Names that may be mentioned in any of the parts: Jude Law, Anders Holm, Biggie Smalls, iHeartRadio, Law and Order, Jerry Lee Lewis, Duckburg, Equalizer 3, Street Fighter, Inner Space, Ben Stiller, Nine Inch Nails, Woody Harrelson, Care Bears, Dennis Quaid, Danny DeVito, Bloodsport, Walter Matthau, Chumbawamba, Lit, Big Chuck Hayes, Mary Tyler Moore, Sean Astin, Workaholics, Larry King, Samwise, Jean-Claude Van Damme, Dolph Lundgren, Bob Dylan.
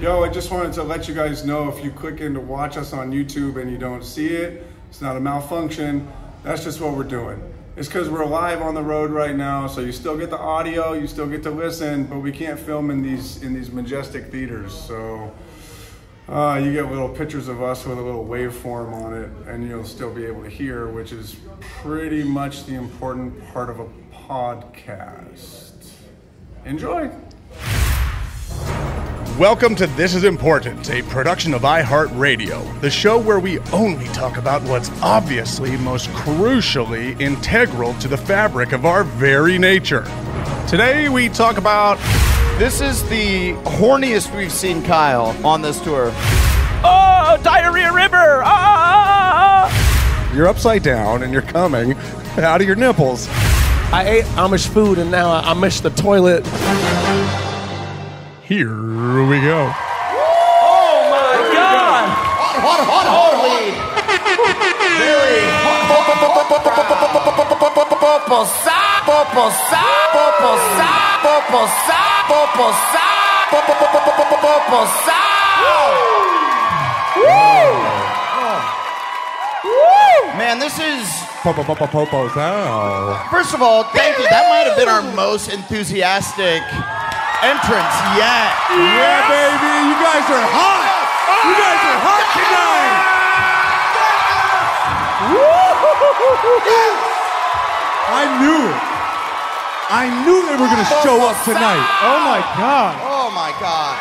Yo, I just wanted to let you guys know, if you click in to watch us on YouTube and you don't see it, it's not a malfunction. That's just what we're doing. It's because we're live on the road right now, so you still get the audio, you still get to listen, but we can't film in these majestic theaters. So you get little pictures of us with a little waveform on it, and you'll still be able to hear, which is pretty much the important part of a podcast. Enjoy. Welcome to This Is Important, a production of iHeartRadio, the show where we only talk about what's obviously most crucially integral to the fabric of our very nature. Today we talk about... This is the horniest we've seen Kyle on this tour. Oh, Diarrhea River! Ah! You're upside down and you're coming out of your nipples. I ate Amish food and now I miss the toilet. Here we go. Oh my God! Hot, hot, holy! Very hot. Man, this is... First of all, thank you. That might have been our most enthusiastic entrance yet. Yes. Yeah, baby. You guys are hot. You guys are hot tonight. Yes. I knew it. I knew they were going to show up tonight. Oh, my God. Oh, my God.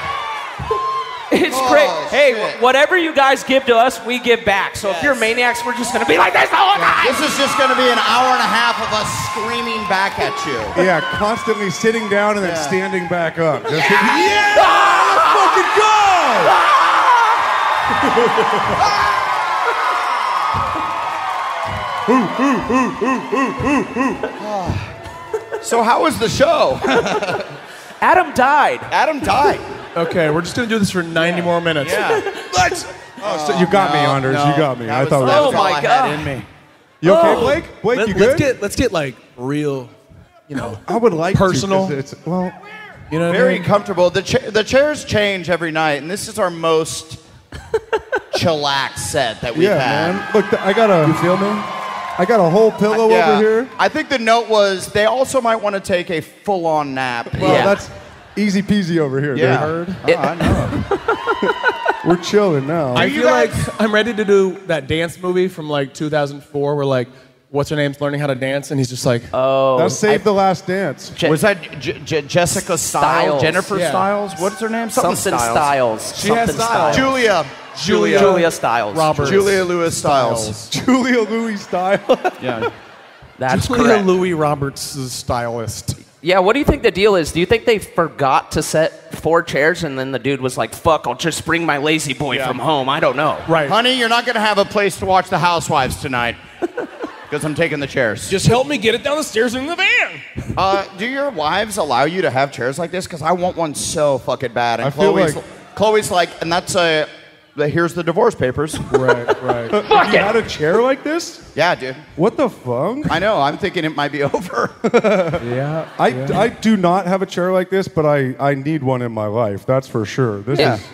It's great. Hey, whatever you guys give to us, we give back. So if you're maniacs, we're just going to be like this the whole time. This is just going to be an hour and a half of us screaming back at you. Yeah, constantly sitting down and then standing back up. Just yeah! Let's fucking go! So how was the show? Adam died. Adam died. Okay, we're just going to do this for 90 more minutes. Yeah. Let's... so you got me, Anders. No. You got me. I thought that was all I had in me. You okay, Blake? Blake, you good? Let's get like, real, you know, I would like personal. To, it's, well, you know very I mean? Comfortable. The chairs change every night, and this is our most chillax set that we've had. Yeah, man. Look, I got a... You feel me? I got a whole pillow over here. I think the note was, they also might want to take a full-on nap. Well, that's... Easy peasy over here. Yeah, heard. Oh, I know. We're chilling now. I feel like I'm ready to do that dance movie from like 2004 where like, what's her name's learning how to dance and he's just like, oh. That saved the last dance. Was that Jessica Stiles? Jennifer Stiles? What's her name? Something Stiles. She has Stiles. Julia Stiles. Roberts. Julia Louis Stiles. Julia Louis Stiles. Yeah. That's correct. Julia Louis Roberts is stylist. Yeah, what do you think the deal is? Do you think they forgot to set 4 chairs and then the dude was like, fuck, I'll just bring my lazy boy from home? I don't know. Right. Honey, you're not going to have a place to watch The Housewives tonight because I'm taking the chairs. Just help me get it down the stairs in the van. Do your wives allow you to have chairs like this? Because I want one so fucking bad. And Chloe's like, and that's a... Here's the divorce papers. Right. Fuck it. You had a chair like this? Yeah, dude. What the fuck? I know. I'm thinking it might be over. I do not have a chair like this, but I need one in my life. That's for sure. This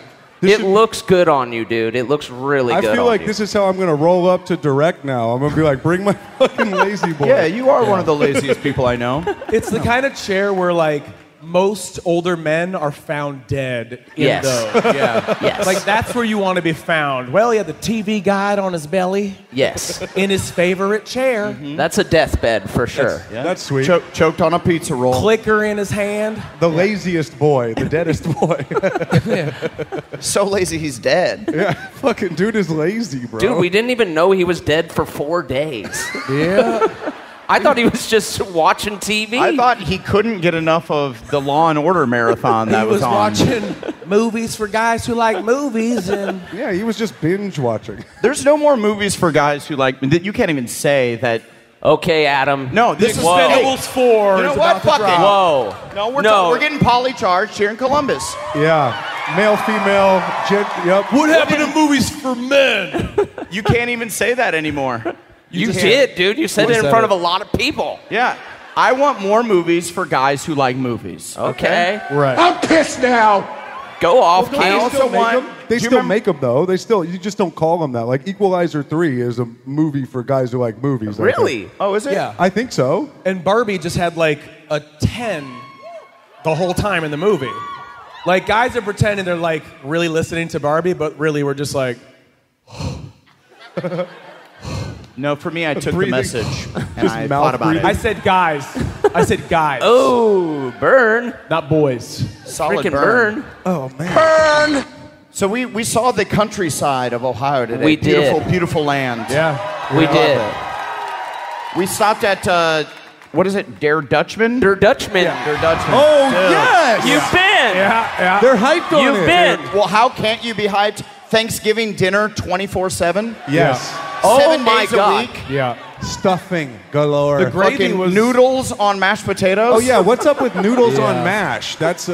looks good on you, dude. It looks really good on you. I feel like this is how I'm going to roll up to direct now. I'm going to be like, bring my fucking lazy boy. Yeah, you are one of the laziest people I know. It's the kind of chair where like... Most older men are found dead in those. Yeah. Yes. Like, that's where you want to be found. Well, he had the TV guide on his belly. Yes. In his favorite chair. Mm-hmm. That's a deathbed for sure. That's sweet. Choked on a pizza roll. Clicker in his hand. The laziest boy. The deadest boy. So lazy he's dead. Yeah. Fucking dude is lazy, bro. Dude, we didn't even know he was dead for 4 days. Yeah. I thought he was just watching TV. I thought he couldn't get enough of the Law and Order marathon that was on. He was watching movies for guys who like movies. And yeah, he was just binge watching. There's no more movies for guys who like... You can't even say that... Okay, Adam. No, this is Expendables 4. You know what? Fuck it. Whoa. No, we're getting polycharged here in Columbus. Yeah. Male, female, What happened to movies for men? You can't even say that anymore. You did, dude. You said it in front of a lot of people. Yeah. I want more movies for guys who like movies. Okay. Right. I'm pissed now. Go off, well, I also want. They still make them though. They still. You just don't call them that. Like Equalizer 3 is a movie for guys who like movies. Really? Oh, is it? Yeah, I think so. And Barbie just had like a 10 the whole time in the movie. Like guys are pretending they're like really listening to Barbie, but really we're just like. No, for me, I took the message and I thought about it. I said, guys. I said, guys. Oh, burn. Not boys. Solid burn. Oh, man. Burn. So we saw the countryside of Ohio today. We did. Beautiful, beautiful land. Yeah. We did. We stopped at, what is it, Der Dutchman? Der Dutchman. Yeah. Der Dutchman. Oh, yes. You've been. Yeah, yeah. They're hyped on it. You've been. Well, how can't you be hyped? Thanksgiving dinner 24/7? Yes. Oh, 7 days a week. Yeah. Stuffing galore. The gravy was noodles on mashed potatoes. Oh yeah, what's up with noodles on mash? That's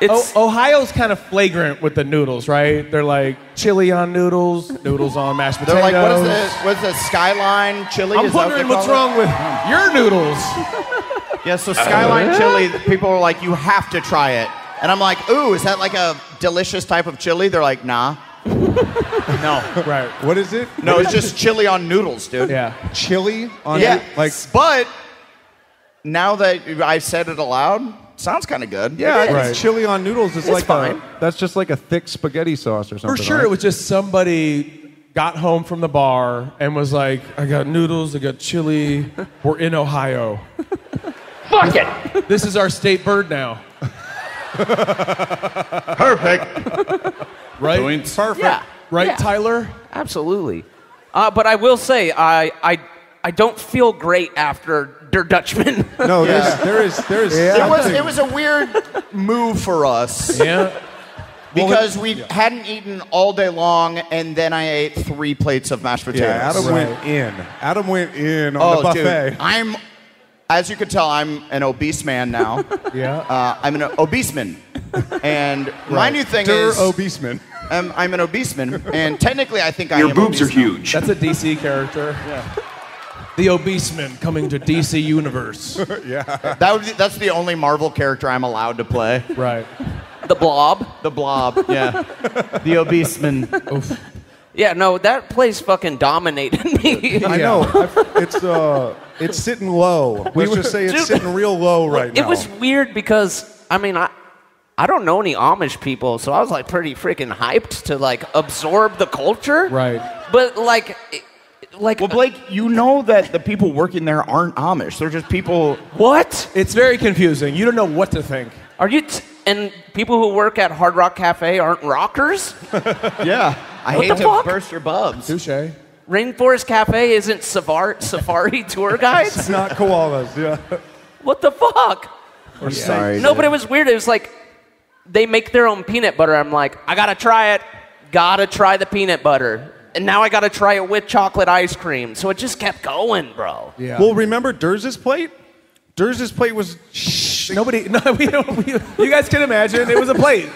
it's Ohio's kind of flagrant with the noodles, right? They're like chili on noodles, noodles on mashed potatoes. They're like, what is this? What's the Skyline chili? I'm wondering what's wrong with your noodles. Yeah, so Skyline chili, people are like, you have to try it. And I'm like, ooh, is that like a delicious type of chili? They're like, nah. No. Right. What is it? No, it's just chili on noodles, dude. Yeah. Chili on noodles? Like, but now that I've said it aloud, sounds kind of good. Yeah, chili on noodles is like fine. That's just like a thick spaghetti sauce or something. For sure, right? It was just somebody got home from the bar and was like, I got noodles, I got chili. We're in Ohio. Fuck it. This is our state bird now. Perfect. Right? Points. Perfect. Yeah. Right, yeah. Tyler? Absolutely. But I will say, I don't feel great after Der Dutchman. No, there is. Yeah. It was a weird move for us. Yeah. Because we hadn't eaten all day long, and then I ate 3 plates of mashed potatoes. Yeah, Adam went in. Adam went in on the buffet. Dude, as you can tell, I'm an obese man now. Yeah. I'm an obese man. And my new thing is... obese man. I'm an obese man, and technically I think I am. Your boobs are huge. That's a DC character. Yeah. The obese man coming to DC Universe. Yeah. That's the only Marvel character I'm allowed to play. Right. The Blob. The Blob, yeah. The obese man. Oof. Yeah, no, that place fucking dominated me. I know. It's sitting low. Let's just say it's sitting real low right now. It was weird because, I mean, I don't know any Amish people, so I was like pretty freaking hyped to like absorb the culture. Right. But like well, Blake, you know that the people working there aren't Amish. They're just people. What? It's very confusing. You don't know what to think. Are you? And people who work at Hard Rock Cafe aren't rockers? Yeah. I hate to burst your bubs. Touche. Rainforest Cafe isn't safari tour guides? It's not koalas. Yeah. What the fuck? We're sorry. No, dude. But it was weird. It was like. They make their own peanut butter. I'm like, I gotta try it. Gotta try the peanut butter. And now I gotta try it with chocolate ice cream. So it just kept going, bro. Yeah. Well, remember Durz's plate? Durz's plate was you guys can imagine. It was a plate.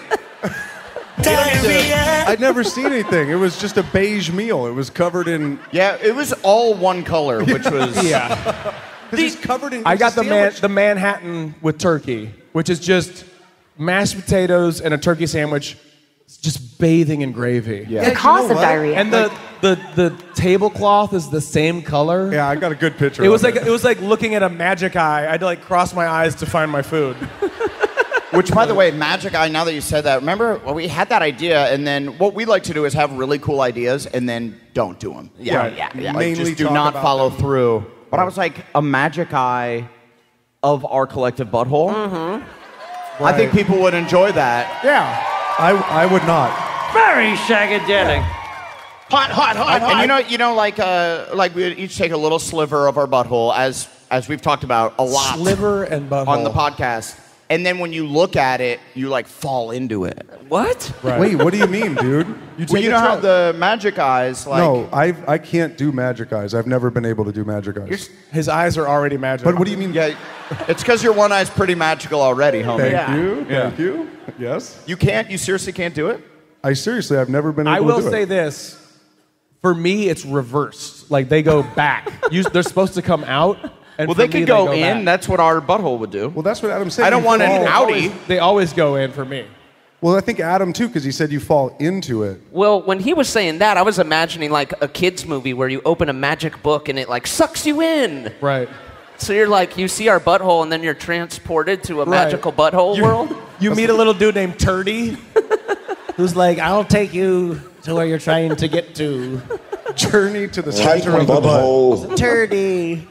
I'd never seen anything. It was just a beige meal. It was covered in... Yeah, it was all one color, which was... Yeah. It's covered in... I got the Manhattan with turkey, which is just... mashed potatoes and a turkey sandwich, just bathing in gravy. Yeah. It caused a diarrhea. And the tablecloth is the same color. Yeah, I got a good picture. It was like looking at a magic eye. I had to like cross my eyes to find my food. Which, by the way, magic eye. Now that you said that, remember we had that idea, and then what we like to do is have really cool ideas and then don't do them. Yeah, right. Yeah. Like, just do not follow through. But I was like a magic eye of our collective butthole. Mm-hmm. Right. I think people would enjoy that. Yeah. I would not. Very shagadelic. Yeah. Hot. And you know, like we would each take a little sliver of our butthole, as we've talked about a lot. Sliver and butthole. On the podcast. And then when you look at it, you like fall into it. What? Right. Wait, what do you mean, dude? You don't have the magic eyes. Like... No, I can't do magic eyes. I've never been able to do magic eyes. His eyes are already magical. But what do you mean? Yeah, it's because your one eye's pretty magical already, homie. Thank you. Yes. You can't? You seriously can't do it? I've never been able to do it. I will say this. For me, it's reversed. Like, they go back. They're supposed to come out. And well, they could go in. Back. That's what our butthole would do. Well, that's what Adam said. I don't want an Audi. They always go in for me. Well, I think Adam, too, because he said you fall into it. Well, when he was saying that, I was imagining, like, a kid's movie where you open a magic book and it, like, sucks you in. Right. So you're like, you see our butthole, and then you're transported to a magical butthole world. You meet a little dude named Turdy, who's like, I'll take you to where you're trying to get to. Journey to the center of the butthole. Turdy.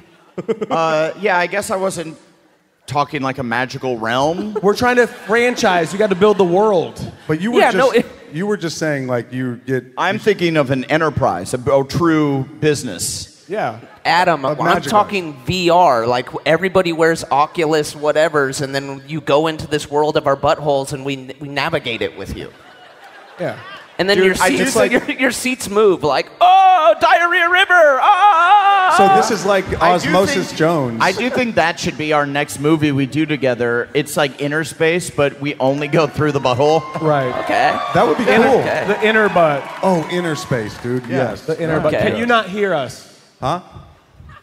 Yeah, I guess I wasn't talking like a magical realm. We're trying to franchise. You got to build the world. But you were you were just saying like you did. I'm thinking of an enterprise, a true business. Yeah. Adam, I'm talking VR. Like everybody wears Oculus whatevers, and then you go into this world of our buttholes, and we navigate it with you. Yeah. And then your seats move like, oh, Diarrhea River, ah! So this is like Osmosis Jones. I do think that should be our next movie we do together. It's like Inner Space, but we only go through the butthole. Right. Okay. That would be cool. Okay. The inner butt. Oh, Inner Space, dude. Yes. The inner butt. Can you not hear us? Huh?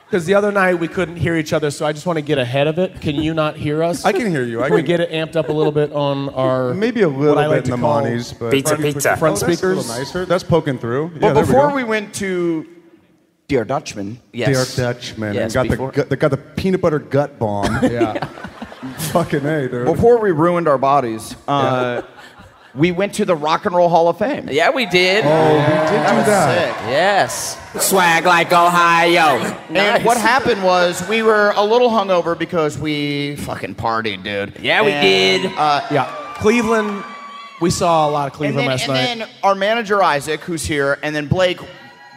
Because the other night we couldn't hear each other, so I just want to get ahead of it. Can you not hear us? I can hear you. Can we get it amped up a little bit on our... Maybe a little bit in the monies, but... Pizza. Front speakers. That's a little nicer. That's poking through. Well, yeah, before we went to... Der Dutchman. Yes. Der Dutchman. Yes, and got the peanut butter gut bomb. Yeah. Fucking A, dude. Before we ruined our bodies, we went to the Rock and Roll Hall of Fame. Yeah, we did. Oh, we did that. Sick. Yes. Swag like Ohio. Nice. And what happened was we were a little hungover because we fucking partied, dude. Yeah, we did. Cleveland. We saw a lot of Cleveland last night. And then our manager, Isaac, who's here, and then Blake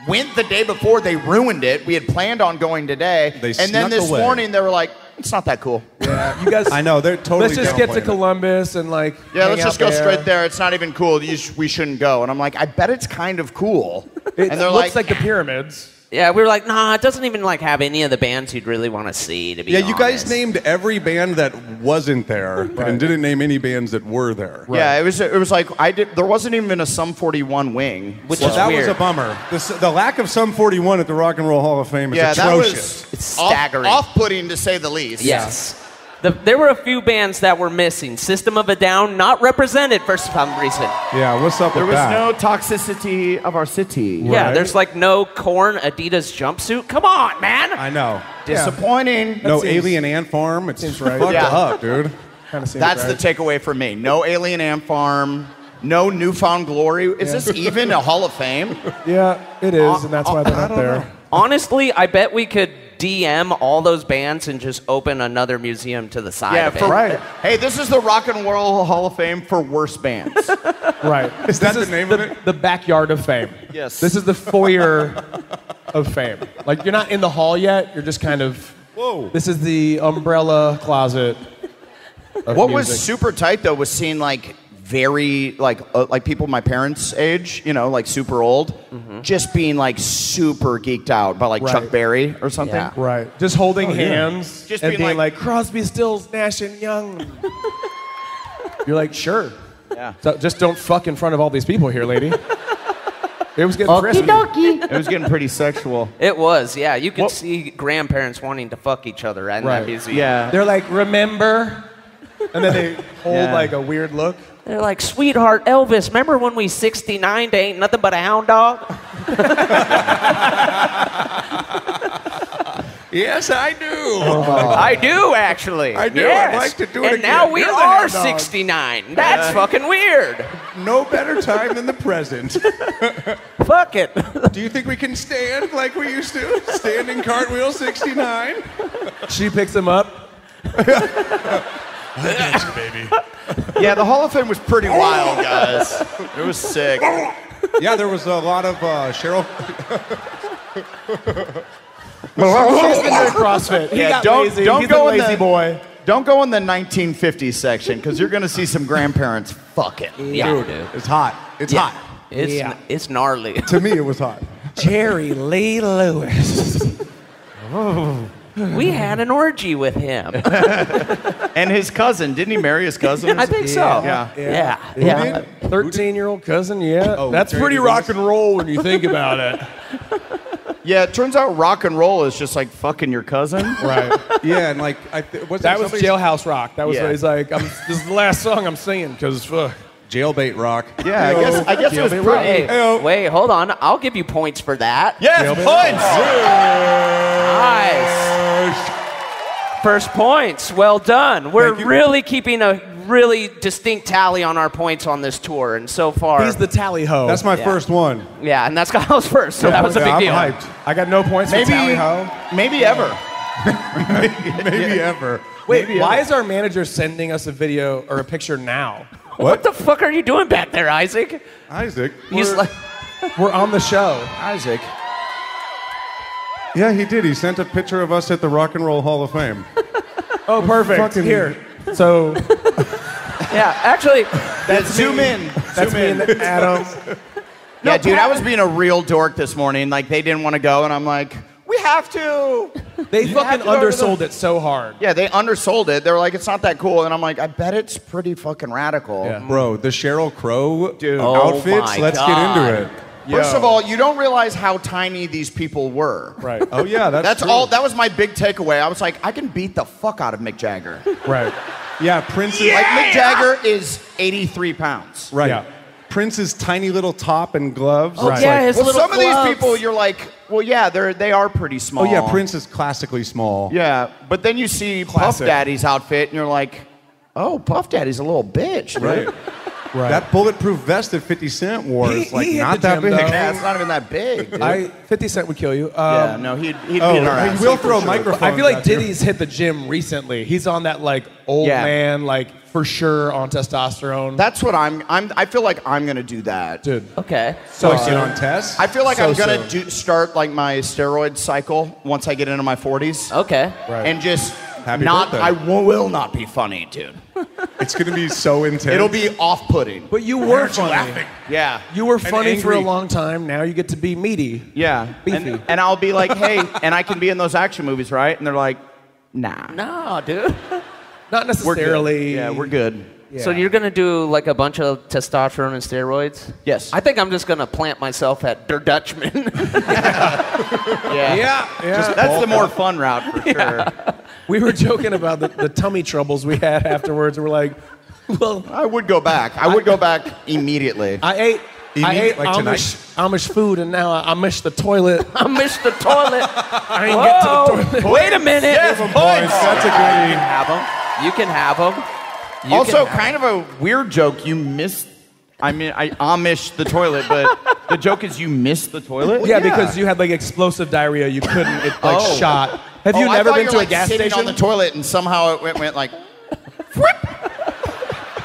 went the day before. They ruined it. We had planned on going today. And then this morning they were like, it's not that cool. Yeah, you guys. I know they're totally. Let's just get to Columbus and like. Yeah, let's just go straight there. It's not even cool. We shouldn't go. And I'm like, I bet it's kind of cool. And they're like, looks like the pyramids. Yeah, we were like, nah, it doesn't even like have any of the bands you'd really want to see. To be honest. You guys named every band that wasn't there and didn't name any bands that were there. Right. Yeah, it was like there wasn't even a Sum 41 wing, which was weird. Was a bummer. The lack of Sum 41 at the Rock and Roll Hall of Fame is atrocious. That was it's staggering, off-putting to say the least. Yes. There were a few bands that were missing. System of a Down, not represented for some reason. Yeah, what's up with that? There was no Toxicity of Our City. Right? Yeah, there's like no Korn, Adidas Jumpsuit. Come on, man. I know. Disappointing. Yeah. No Alien Ant Farm. It's just fucked up, dude. That's the takeaway for me. No Alien Ant Farm. No Newfound Glory. Is this even a Hall of Fame? Yeah, it is, and that's why they're not there. Know. Honestly, I bet we could... DM all those bands and just open another museum to the side of it. Hey, this is the Rock and Roll Hall of Fame for worse bands. Right. Is that the name of it? The backyard of fame. Yes. This is the foyer of fame. Like, you're not in the hall yet. You're just kind of... Whoa. This is the umbrella closet of What music. Was super tight, though, was seeing, like, very, like people my parents' age, you know, like super old, just being like super geeked out by like Chuck Berry or something. Yeah. Right. Just holding hands. Just being like Crosby, Stills, Nash and Young. You're like, sure. Yeah. So just don't fuck in front of all these people here, lady. It was getting frisky. It was getting pretty sexual. It was, yeah. You could see grandparents wanting to fuck each other at that museum. Yeah. They're like, remember? And then they hold like a weird look. They're like, sweetheart, Elvis, remember when we 69'd ain't nothing but a hound dog? Yes, I do. Oh. I do, actually. I do. Yes. I'd like to do it again. And now we are 69. That's fucking weird. No better time than the present. Fuck it. Do you think we can stand like we used to? Standing cartwheel 69? She picks him up. I got you, baby. Yeah, the Hall of Fame was pretty wild, guys. It was sick. Yeah, there was a lot of Sheryl. She's been doing CrossFit. He's a lazy boy. Don't go in the 1950s section because you're gonna see some grandparents. Fuck it, dude. It's hot. It's hot. It's gnarly. To me, it was hot. Jerry Lee Lewis. Oh. We had an orgy with him. And his cousin. Didn't he marry his cousin? I think so. Yeah. 13-year-old cousin, yeah. Oh, that's pretty rock and roll when you think about it. Yeah, it turns out rock and roll is just like fucking your cousin. Right. Yeah, and like... that was Jailhouse Rock. That was what he's like, this is the last song I'm singing because fuck. Jailbait Rock. Yeah, I guess it was pretty. Hey, wait, hold on. I'll give you points for that. Yes, Jailbait points. Nice. First points. Well done. We're really keeping a really distinct tally on our points on this tour, and so far... He's the tally ho. That's my first one. Yeah, and that's Kyle's first, so that was a big deal. Hyped. I got no points for tally ho. Maybe ever. Maybe ever. Wait, why is our manager sending us a video or a picture now? What the fuck are you doing back there, Isaac? Isaac? He's like... We're on the show. Isaac. Yeah, he did. He sent a picture of us at the Rock and Roll Hall of Fame. Oh, perfect. Fucking... Here. So... Yeah, actually... That's zoom in. That's me and Adam. Yeah, dude, I was being a real dork this morning. Like, they didn't want to go, and I'm like, we have to. They fucking undersold it so hard. Yeah, they undersold it. They were like, it's not that cool. And I'm like, I bet it's pretty fucking radical. Yeah. Bro, the Sheryl Crow outfits, let's get into it. First of all, you don't realize how tiny these people were. Right. Oh, yeah, that's all. That was my big takeaway. I was like, I can beat the fuck out of Mick Jagger. Right. Yeah, Prince is... Yeah! Like, Mick Jagger is 83 pounds. Right. Yeah. Prince's tiny little top and gloves. Oh, right. Yeah, his little gloves. Well, some of these people, you're like, well, yeah, they are pretty small. Oh, yeah, Prince is classically small. Yeah, but then you see Puff Daddy's outfit, and you're like, oh, Puff Daddy's a little bitch. Right. Right. That bulletproof vest that 50 Cent wore is like not that big. Yeah, it's not even that big, dude. 50 Cent would kill you. Yeah, no, he'd be in our ass. He will throw a microphone. I feel like Diddy's hit the gym recently. He's on that like old man, like for sure on testosterone. That's what I feel like I'm gonna do that, dude. Okay. So I get on test. I feel like I'm gonna start like my steroid cycle once I get into my 40s. Okay. Right. And just... Happy birthday. I will not be funny, dude. It's going to be so intense. It'll be off-putting. But you were funny. Yeah. You were funny for a long time. Now you get to be meaty. Yeah. Beefy. And I'll be like, hey, and I can be in those action movies, right? And they're like, nah. No, dude. Not necessarily. Yeah, we're good. Yeah. So you're going to do like a bunch of testosterone and steroids? Yes. I think I'm just going to plant myself at Der Dutchman. Yeah. That's the more fun route for sure. Yeah. We were joking about the tummy troubles we had afterwards. We're like, well... I would go back. I would go back immediately. I ate like Amish food, and now I miss the toilet. I didn't get to the toilet. Wait a minute. Yes, boys. That's a good... You can have them. You can have them. You also, kind of a weird joke. You missed... I mean, I Amish the toilet, but the joke is you missed the toilet? Yeah, because you had, like, explosive diarrhea. You couldn't. It, like, shot. Have you never been to a gas station? On the toilet, and somehow it went like...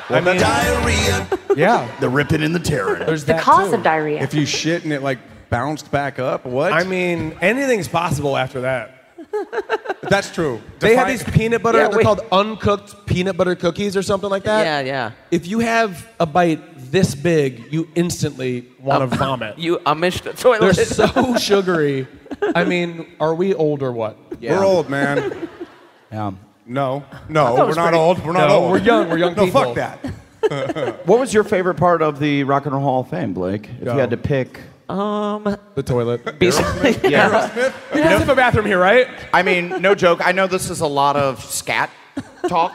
I mean, diarrhea. Yeah. The ripping and the tearing. There's the cause of diarrhea. If you shit and it, like, bounced back up, what? I mean, anything's possible after that. That's true. They have these peanut butter, they're called uncooked peanut butter cookies or something like that. Yeah. If you have a bite this big, you instantly want to vomit. You Amish the toilet. They're so sugary. I mean, are we old or what? Yeah. We're old, man. Yeah. No, we're not old. We're not old. We're young. We're young people. No, fuck that. What was your favorite part of the Rock and Roll Hall of Fame, Blake? If you had to pick... The toilet. Aerosmith? Yeah. You guys have a bathroom here, right? I mean, no joke. I know this is a lot of scat talk.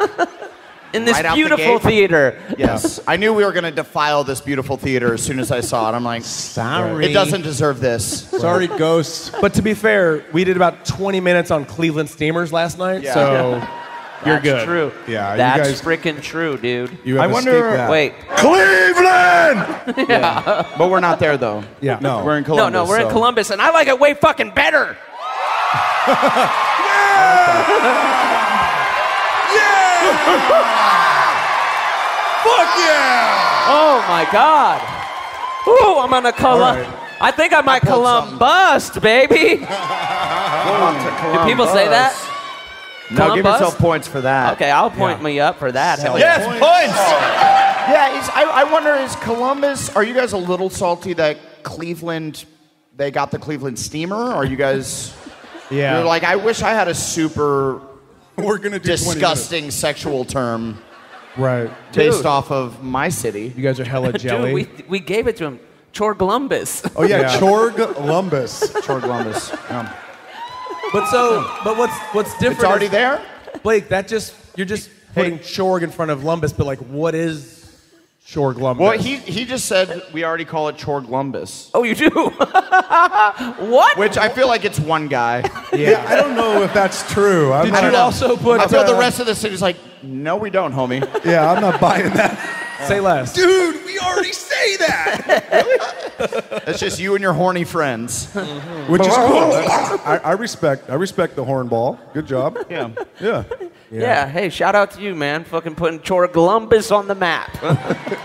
In this beautiful theater. Yes. I knew we were going to defile this beautiful theater as soon as I saw it. I'm like, sorry. It doesn't deserve this. Sorry, ghosts. But to be fair, we did about 20 minutes on Cleveland steamers last night, so... You're good. That's true. Yeah, that's freaking true, dude. I wonder. Wait. Cleveland. Yeah. But we're not there though. Yeah. No. We're in Columbus. No, we're in Columbus, and I like it way fucking better. Yeah. Fuck yeah. Oh my God. Ooh, I'm gonna Columbus. I think I might Columbust, baby. Do people say that? No, give yourself points for that. Okay, I'll point me up for that. Yes, points! Yeah, I wonder, is Columbus... Are you guys a little salty that Cleveland... They got the Cleveland steamer? Are you guys... Yeah. You're like, I wish I had a super... We're gonna do disgusting sexual term. Right. Based off of my city. You guys are hella jelly. Dude, we gave it to him. Chorglumbus. Oh, yeah. Chorglumbus. Chorglumbus. Yeah. But what's different? It's already there, Blake. You're just putting chorg in front of lumbus. But like, what is Chorglumbus. Well, he just said we already call it Chorglumbus. Oh, you do? What? Which I feel like it's one guy. Yeah, I don't know if that's true. Did you also put... I feel the rest of the city's like, no, we don't, homie. Yeah, I'm not buying that. Say less. Dude, we already say that. Really? It's just you and your horny friends. Mm-hmm. Which is cool. I respect the hornball. Good job. Yeah. Yeah. Yeah, hey, shout out to you, man. Fucking putting Chorglumbus on the map.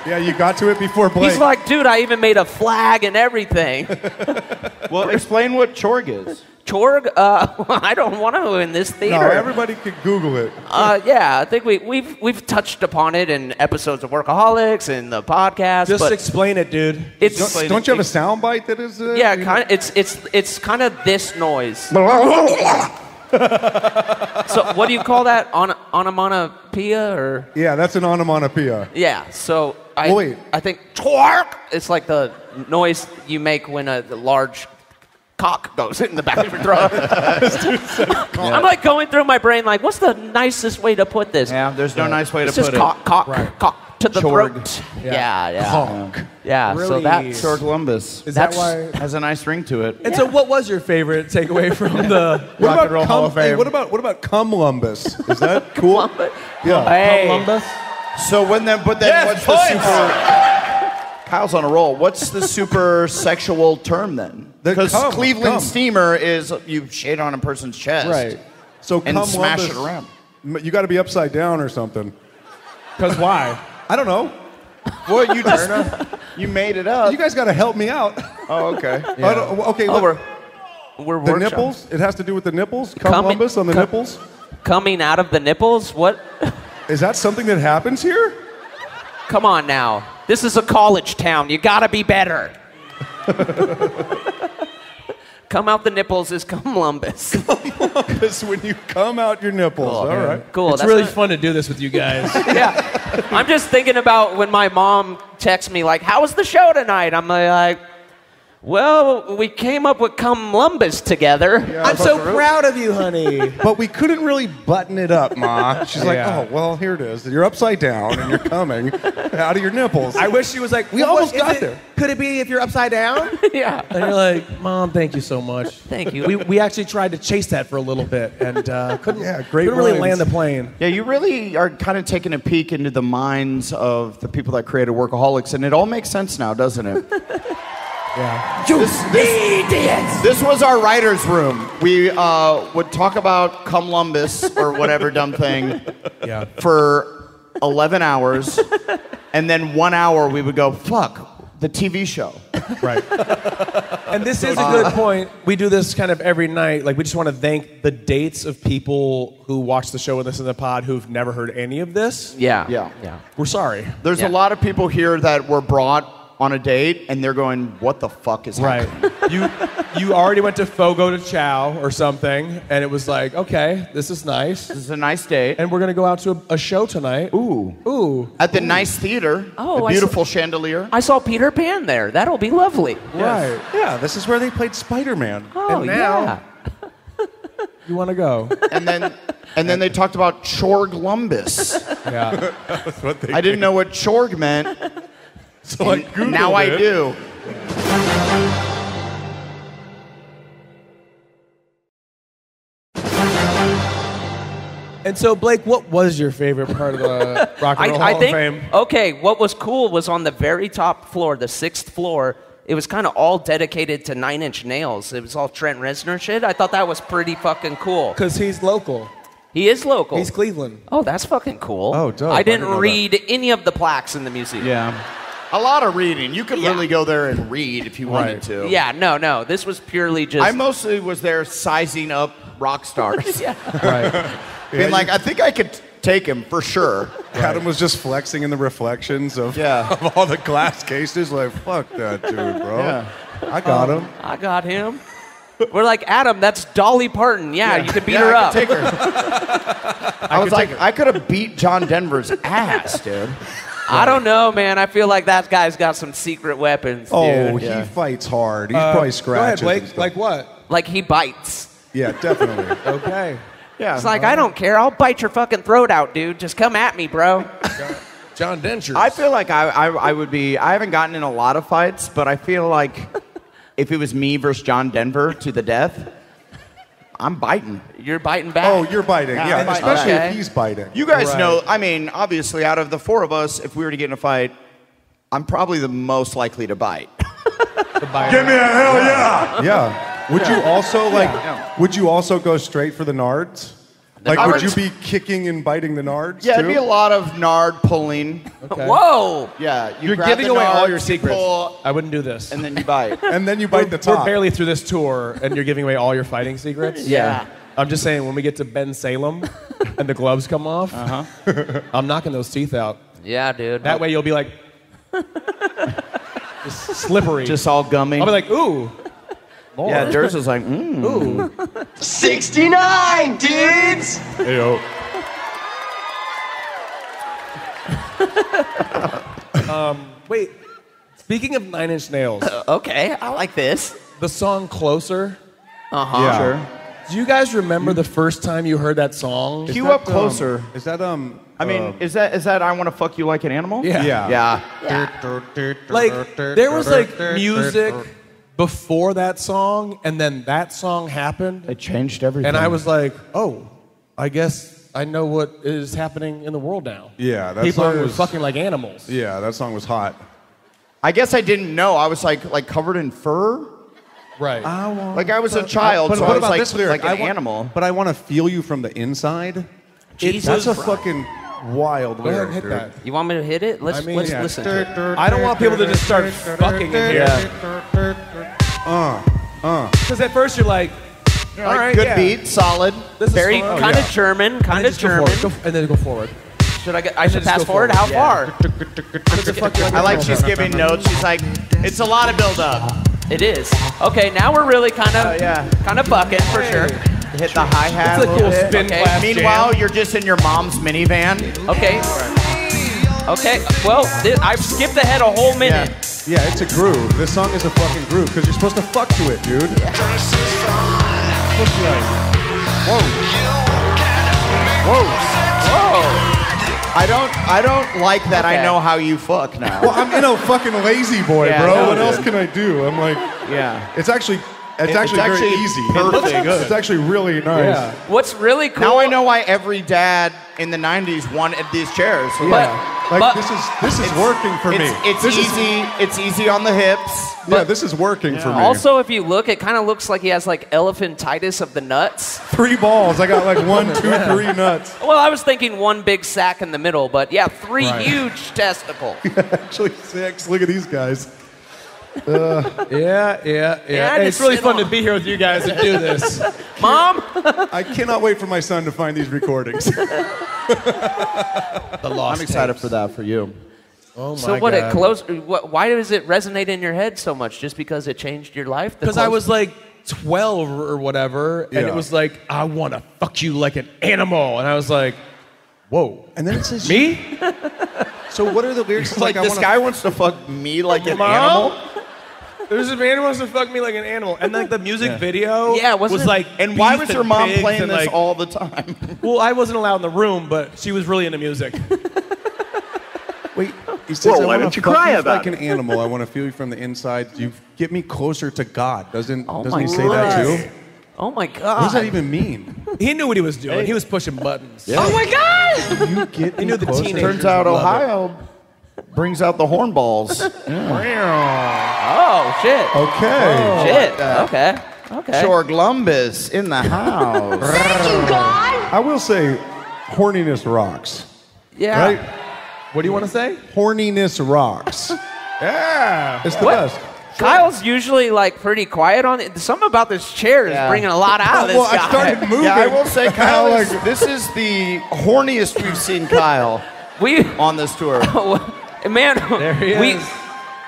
Yeah, you got to it before Blake. He's like, dude, I even made a flag and everything. Well, explain what Chorg is. Chorg? I don't want to in this theater. No, everybody could Google it. Yeah, I think we've touched upon it in episodes of Workaholics and the podcast. Just explain it, dude. Don't you have a sound bite that is... yeah, kinda, it's kind of this noise. So what do you call that? Onomatopoeia or? Yeah, that's an onomatopoeia. Yeah. So I think chork. It's like the noise you make when a large cock goes in the back of your throat. I'm like going through my brain, like, what's the nicest way to put this? Yeah, there's no nice way to put it. It's just cock to the throat. Yeah. Cock. Yeah, really, so that's Chorglumbus. Has a nice ring to it. And so what was your favorite takeaway from the Rock and Roll Hall of Fame? Hey, what about Cumlumbus? Is that cool? Yeah. Hey. Cumlumbus? So when then, but then yes, what's the super... Kyle's on a roll. What's the super sexual term then? Because Cleveland steamer is you shit on a person's chest. Right. So and smash it around. You got to be upside down or something. Because why? I don't know. Well, you just you made it up. You guys got to help me out. Oh, okay. Yeah. Okay, look. We're the nipples. It has to do with the nipples. Cumlumbus on the nipples. Coming out of the nipples. What? Is that something that happens here? Come on now. This is a college town. You got to be better. Come out the nipples is Cumlumbus. Cumlumbus when you come out your nipples. Cool, all right. Cool. It's really fun to do this with you guys. Yeah. I'm just thinking about when my mom texts me, like, how was the show tonight? I'm like, well, we came up with Cumlumbus together. Yeah, I'm so proud of you, honey. But we couldn't really button it up, Ma. She's like, oh, well, here it is. You're upside down and you're coming out of your nipples. I wish she was like, we almost got there. Could it be if you're upside down? Yeah. And you're like, Mom, thank you so much. Thank you. We actually tried to chase that for a little bit and couldn't really land the plane. Yeah, you really are kind of taking a peek into the minds of the people that created Workaholics, and it all makes sense now, doesn't it? Yeah. This was our writer's room. We would talk about Cumlumbus or whatever dumb thing for 11 hours, and then 1 hour we would go, fuck, the TV show. Right. And this is a good point. We do this kind of every night. Like, we just want to thank the dates of people who watch the show with us in the pod who've never heard any of this. Yeah. We're sorry. There's a lot of people here that were brought on a date, and they're going, what the fuck is happening? Right. You already went to Fogo de Chao or something, and it was like, okay, this is nice. This is a nice date. And we're going to go out to a show tonight. Ooh. At the nice theater. Oh, the beautiful chandelier. I saw Peter Pan there. That'll be lovely. Yes. Right. Yeah, this is where they played Spider-Man. Oh, and now, you want to go. And then they talked about Chorglumbus. Yeah. That's what they did. I didn't know what Chorg meant. So I Googled now it. I do. And so, Blake, what was your favorite part of the Rock and Roll Hall of Fame? Okay, what was cool was on the very top floor, the 6th floor, it was kind of all dedicated to 9 Inch Nails. It was all Trent Reznor shit. I thought that was pretty fucking cool. Because he's local. He is local. He's Cleveland. Oh, that's fucking cool. Oh, dope. I didn't read any of the plaques in the museum. Yeah. A lot of reading. You could literally go there and read if you wanted to. Yeah, no. This was purely just... I mostly was there sizing up rock stars. Yeah. Right. Being like, I think I could take him for sure. Right. Adam was just flexing in the reflections of all the glass cases. Like, fuck that dude, bro. Yeah. I got him. We're like, Adam, that's Dolly Parton. Yeah, you could beat her up. Could take her. I was like, I could have beat John Denver's ass, dude. I don't know, man. I feel like that guy's got some secret weapons. Oh, he fights hard. He's probably scratches. Go ahead, Blake. Like what? Like he bites. Yeah, definitely. Okay. Yeah. It's like, I don't care. I'll bite your fucking throat out, dude. Just come at me, bro. John Denchers. I feel like I would be... I haven't gotten in a lot of fights, but I feel like if it was me versus John Denver to the death, I'm biting. You're biting back. Oh, you're biting, yeah. Biting. Especially if he's biting. You guys know, I mean, obviously, out of the four of us, if we were to get in a fight, I'm probably the most likely to bite. Give me a hell yeah! Yeah. Would you also go straight for the nards? Would you be kicking and biting the nards? Yeah, it'd be a lot of nard pulling. Okay. Whoa! Yeah, you're giving away all your secrets. Pull, I wouldn't do this. And then you bite. And then you bite the top. We're barely through this tour, and you're giving away all your fighting secrets. Yeah. I'm just saying, when we get to Ben Salem, and the gloves come off, I'm knocking those teeth out. Yeah, dude. That way you'll be like, just slippery, just all gummy. I'll be like, ooh. More. Yeah, Durs is like, ooh. 69, dudes! Hey, yo. Wait, speaking of Nine Inch Nails. Okay, I like this. The song Closer. Uh-huh. Yeah. Sure. Do you guys remember the first time you heard that song? Cue up Closer. Is that, I mean, is that I Want to Fuck You Like an Animal? Yeah. Yeah. Like, there was, like, music before that song, and then that song happened. It changed everything. And I was like, oh, I guess I know what is happening in the world now. Yeah, that people are fucking like animals. Yeah, that song was hot. I guess I didn't know. I was like covered in fur. Right. Like I was a child, so I was like an animal. But I want to feel you from the inside. Jesus, that's a fucking wild lyric, hit that. You want me to hit it? Let's listen. I don't want people to just start fucking in here. Because at first you're like, all right, good beat, solid. This is very kind of German, and then go forward. Should I get? I should pass forward. How far? I like she's giving notes. She's like, it's a lot of build up. It is. Okay, now we're really kind of bucking for sure. Hit the hi hat. It's a cool spin class. Meanwhile, you're just in your mom's minivan. Okay. Okay, well, I've skipped ahead a whole minute. Yeah, it's a groove. This song is a fucking groove, because you're supposed to fuck to it, dude. Yeah. Whoa. Whoa. I don't like that I know how you fuck now. Well, I'm in a fucking lazy boy, bro. No, what else can I do? I'm like... Yeah. It's actually very easy. Perfect. Good. It's actually really nice. Yeah. What's really cool... Now I know why every dad in the 90s wanted these chairs. Yeah. But this is working for me. It's easy on the hips. Yeah, this is working for me. Also, if you look, it kind of looks like he has like elephantitis of the nuts. Three balls. I got like one, two, three nuts. Well, I was thinking one big sack in the middle, but yeah, three huge testicles. Actually, six. Look at these guys. Yeah. Hey, it's really fun to be here with you guys and do this. Mom? I cannot wait for my son to find these recordings. I'm excited for that for you. Oh my God. So what, it why does it resonate in your head so much? Just because it changed your life? Because I was like 12 or whatever, and it was like, I want to fuck you like an animal. And I was like, whoa. And then it says, me? So what are the lyrics? It's like this guy wants to fuck me like an animal? There's a man who wants to fuck me like an animal. And like the music video was like... And why was your mom playing this all the time? Well, I wasn't allowed in the room, but she was really into music. Wait, he says, well, why don't you cry about it? Like an animal, I want to feel you from the inside. You get me closer to God. Doesn't he say that too? Oh my God. What does that even mean? He knew what he was doing. He was pushing buttons. Yeah. Oh my God! You get me closer. Turns out Ohio... brings out the horn balls. Oh, shit. Okay. Oh, shit. Okay. Shore Glumbus in the house. Thank you, God. I will say, horniness rocks. Yeah. Right? What do you want to say? Horniness rocks. Yeah. It's the best. Kyle's usually like pretty quiet on it. Something about this chair is bringing a lot out of this guy. I started moving. Yeah, I will say, Kyle, like, this is the horniest we've seen Kyle on this tour. Man,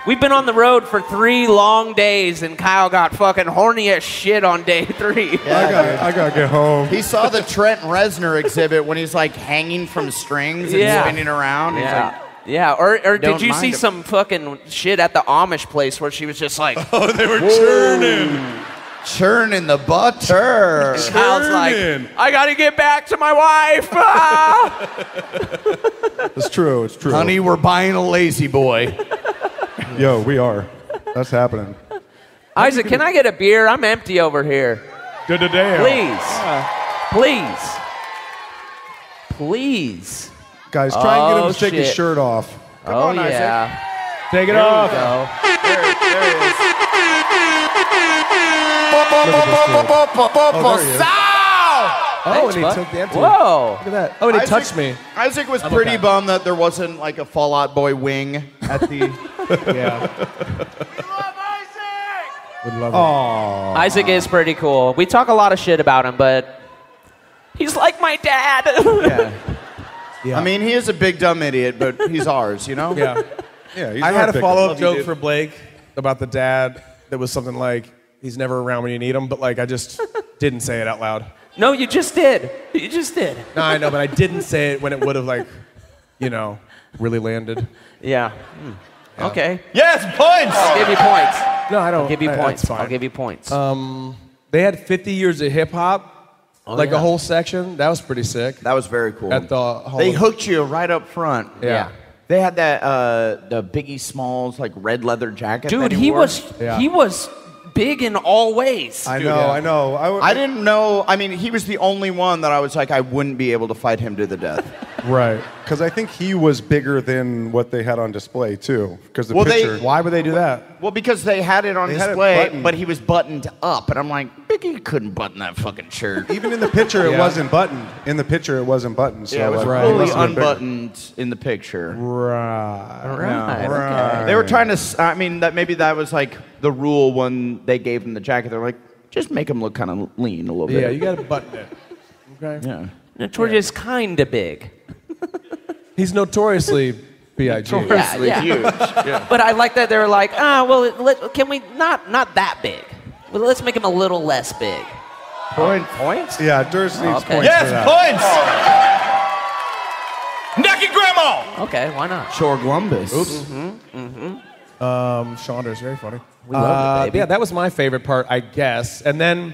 we've been on the road for 3 long days, and Kyle got fucking horny as shit on day 3. Yeah, I got to get home. He saw the Trent Reznor exhibit when he's like hanging from strings and spinning around. Yeah. He's like, or did you see some fucking shit at the Amish place where she was just like... Oh, they were churning. Churn in the butter. And Kyle's like, I gotta get back to my wife. Ah! It's true, it's true. Honey, we're buying a Lazy Boy. Yo, we are. That's happening. Isaac, can I get a beer? I'm empty over here. Good today. Please. Please. Please. Guys, try and get him to take his shirt off. Come on, yeah. Isaac. Take it off. There it is. Oh, and he took the empty. Whoa. Look at that. Oh, and he touched me. Isaac was pretty bummed that there wasn't like a Fall Out Boy wing at the... Yeah. We love Isaac! We love him. Aww. Isaac is pretty cool. We talk a lot of shit about him, but he's like my dad. Yeah. I mean, he is a big dumb idiot, but he's ours, you know? Yeah. Yeah. I had a follow-up joke for Blake about the dad that was something like, he's never around when you need him, but like I just didn't say it out loud. No, you just did. You just did. No, I know, but I didn't say it when it would have like, you know, really landed. Yeah. Yeah. Okay. Yes, points! I'll give you points. No, I don't. I'll give you points. That's fine. I'll give you points. They had 50 years of hip hop. Oh, like a whole section. That was pretty sick. That was very cool. At the hall. They hooked you right up front. Yeah. They had that the Biggie Smalls like red leather jacket. Dude, that he wore. He was big in all ways. I know. I didn't know. I mean, he was the only one that I was like, I wouldn't be able to fight him to the death. Right. Because I think he was bigger than what they had on display, too. Because the picture. Why would they do that? Well, because they had it on display, but he was buttoned up. And I'm like, Biggie couldn't button that fucking shirt. Even in the picture, it wasn't buttoned. In the picture, it wasn't buttoned. So yeah, it was fully unbuttoned in the picture. Right. Okay. They were trying to, I mean, that maybe that was like the rule when they gave him the jacket. They're like, just make him look kind of lean a little bit. Yeah, you got to button it. Okay? Yeah. George is kind of big. He's notoriously B.I.G. Notoriously huge. Yeah. But I like that they were like, can we not that big? Well, let's make him a little less big. Points? Yeah, Durst needs points. Yes, for that. Points! Neck and grandma! Okay, why not? Shore Glumbus. Oops. Saunders, very funny. We love it, baby. Yeah, that was my favorite part, I guess. And then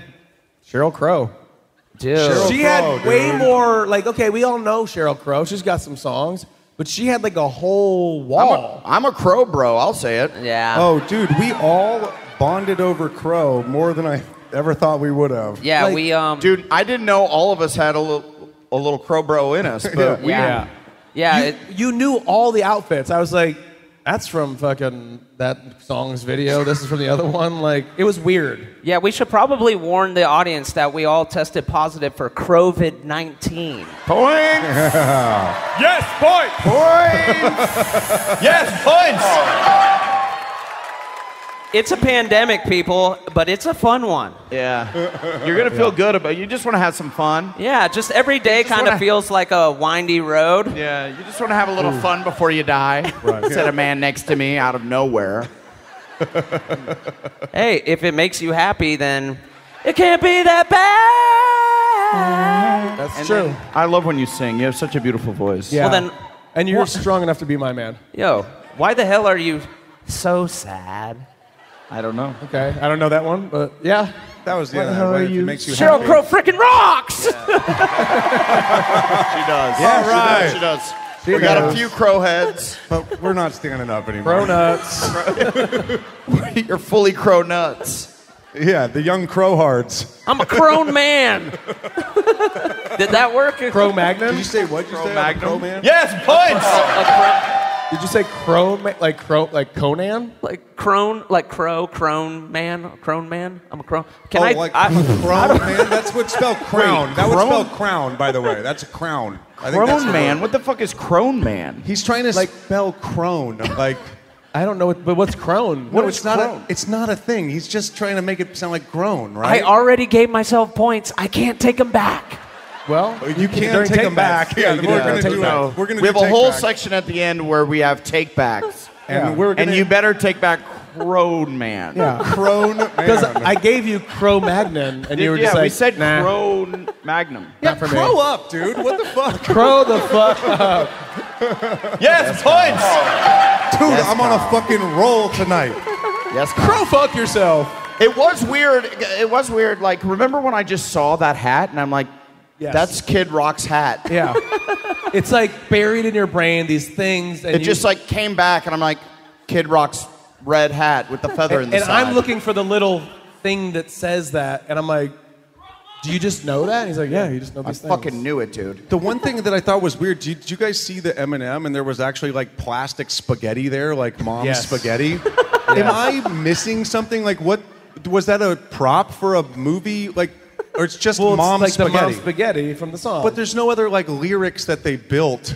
Sheryl Crow. Dude. She had way more, like, okay, we all know Sheryl Crow. She's got some songs, but she had, like, a whole wall. I'm a Crow bro, I'll say it. Yeah. Oh, dude, we all bonded over Crow more than I ever thought we would have. Yeah, like, dude, I didn't know all of us had a little Crow bro in us, but we... Yeah. You knew all the outfits. I was like, that's from fucking that song's video. This is from the other one. Like, it was weird. Yeah, we should probably warn the audience that we all tested positive for COVID-19. Points! Yeah. Yes, points! Points! Yes, points! It's a pandemic, people, but it's a fun one. Yeah. You're going to feel good about it. You just want to have some fun. Yeah, just every day kind of feels like a windy road. Yeah, you just want to have a little fun before you die. Right. Said a man next to me out of nowhere. Hey, if it makes you happy, then it can't be that bad. That's true. I love when you sing. You have such a beautiful voice. Yeah. Well, then, and you're strong enough to be my man. Yo, why the hell are you so sad? I don't know. Okay, I don't know that one, but yeah. That was the other one. Sheryl Crow freaking rocks! Yeah. She does. Yeah, she does. We got a few crow heads, but we're not standing up anymore. Crow nuts. You're fully crow nuts. Yeah, the young crow hearts. I'm a crown man. Did that work? Crow Magnum? Did you say what? Crow Magnum? Crow man? Yes, points! Did you say Crow, like Conan? Like crone, like crow, crone man? I'm a crone. I'm a crone man? That's what's spelled crown. Wait, that would spell crown, by the way. That's a crown. Crone man? What the fuck is crone man? He's trying to like, spell crone. Like, I don't know, but what's crone? What is crone? It's not a thing. He's just trying to make it sound like grown, right? I already gave myself points. I can't take them back. Well, you can't take them back. Yeah, we have a whole section at the end where we have take backs. And you better take back Crone Man. Yeah. Crone Man. Because I gave you Crow Magnum, and you were just like, we said Crone Magnum. Yeah, crow up, dude. What the fuck? Crow the fuck up. Yes, points! Dude, I'm on a fucking roll tonight. Yes, crow fuck yourself. It was weird. It was weird. Like, remember when I just saw that hat and I'm like, yes. That's Kid Rock's hat. Yeah. It's like buried in your brain, these things. And it just like came back and I'm like, Kid Rock's red hat with the feather in the side. And I'm looking for the little thing that says that and I'm like, do you just know that? And he's like, yeah, you just know these things. I fucking knew it, dude. The one thing that I thought was weird, did you guys see the M&M and there was actually like plastic spaghetti there, like mom's spaghetti? Am I missing something? Like what, was that a prop for a movie? Like, or it's just mom's like spaghetti? The mom's spaghetti from the song. But there's no other like lyrics that they built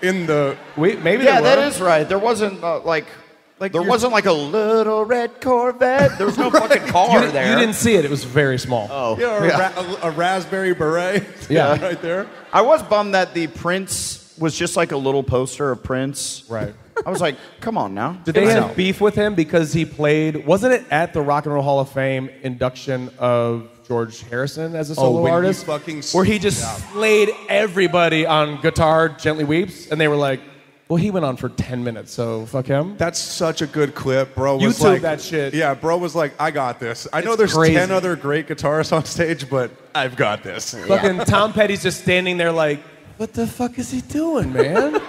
in the... Maybe there were. Yeah, that is right. There wasn't there wasn't like a little red Corvette. There was no fucking car there. You didn't see it. It was very small. Oh. Yeah, a raspberry beret. Yeah. Right there. I was bummed that the Prince was just like a little poster of Prince. Right. I was like, come on now. Did they have beef with him because he played, wasn't it at the Rock and Roll Hall of Fame induction of George Harrison as a solo artist? Where he just slayed everybody on guitar, Gently Weeps, and they were like, well, he went on for 10 minutes, so fuck him. That's such a good clip, bro. You took that shit. Yeah, bro was like, I got this. I know there's 10 other great guitarists on stage, but I've got this. Fucking Tom Petty's just standing there like, what the fuck is he doing, man?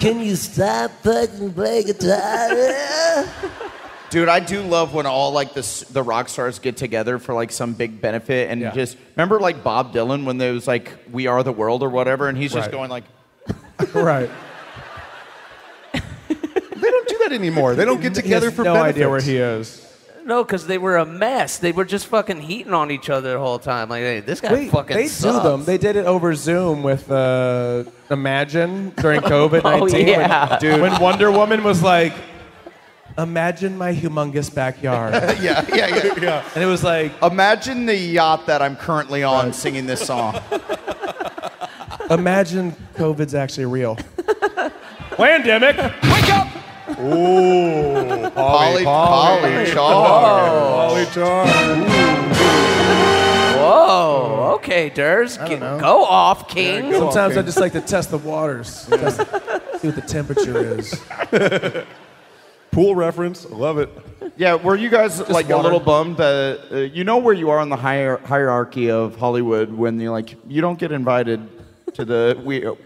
Can you stop fucking playing guitar? Dude, I do love when all like the rock stars get together for like some big benefit and just remember like Bob Dylan when there was like We Are the World or whatever, and he's just going like, right. They don't do that anymore. They don't get together for benefits. Idea where he is. No, because they were a mess. They were just fucking heating on each other the whole time. Like, hey, this guy fucking sucks. They did it over Zoom with Imagine during COVID-19. When Wonder Woman was like, imagine my humongous backyard. And it was like... imagine the yacht that I'm currently on singing this song. Imagine COVID's actually real. Pandemic! Wake up! Ooh. Polychar. Whoa. Okay, Durs. Go off, King. Yeah, sometimes I just like to test the waters. See what the temperature is. Pool reference, love it. Yeah, were you guys like a little bummed that you know where you are in the hierarchy of Hollywood when you're like you don't get invited to the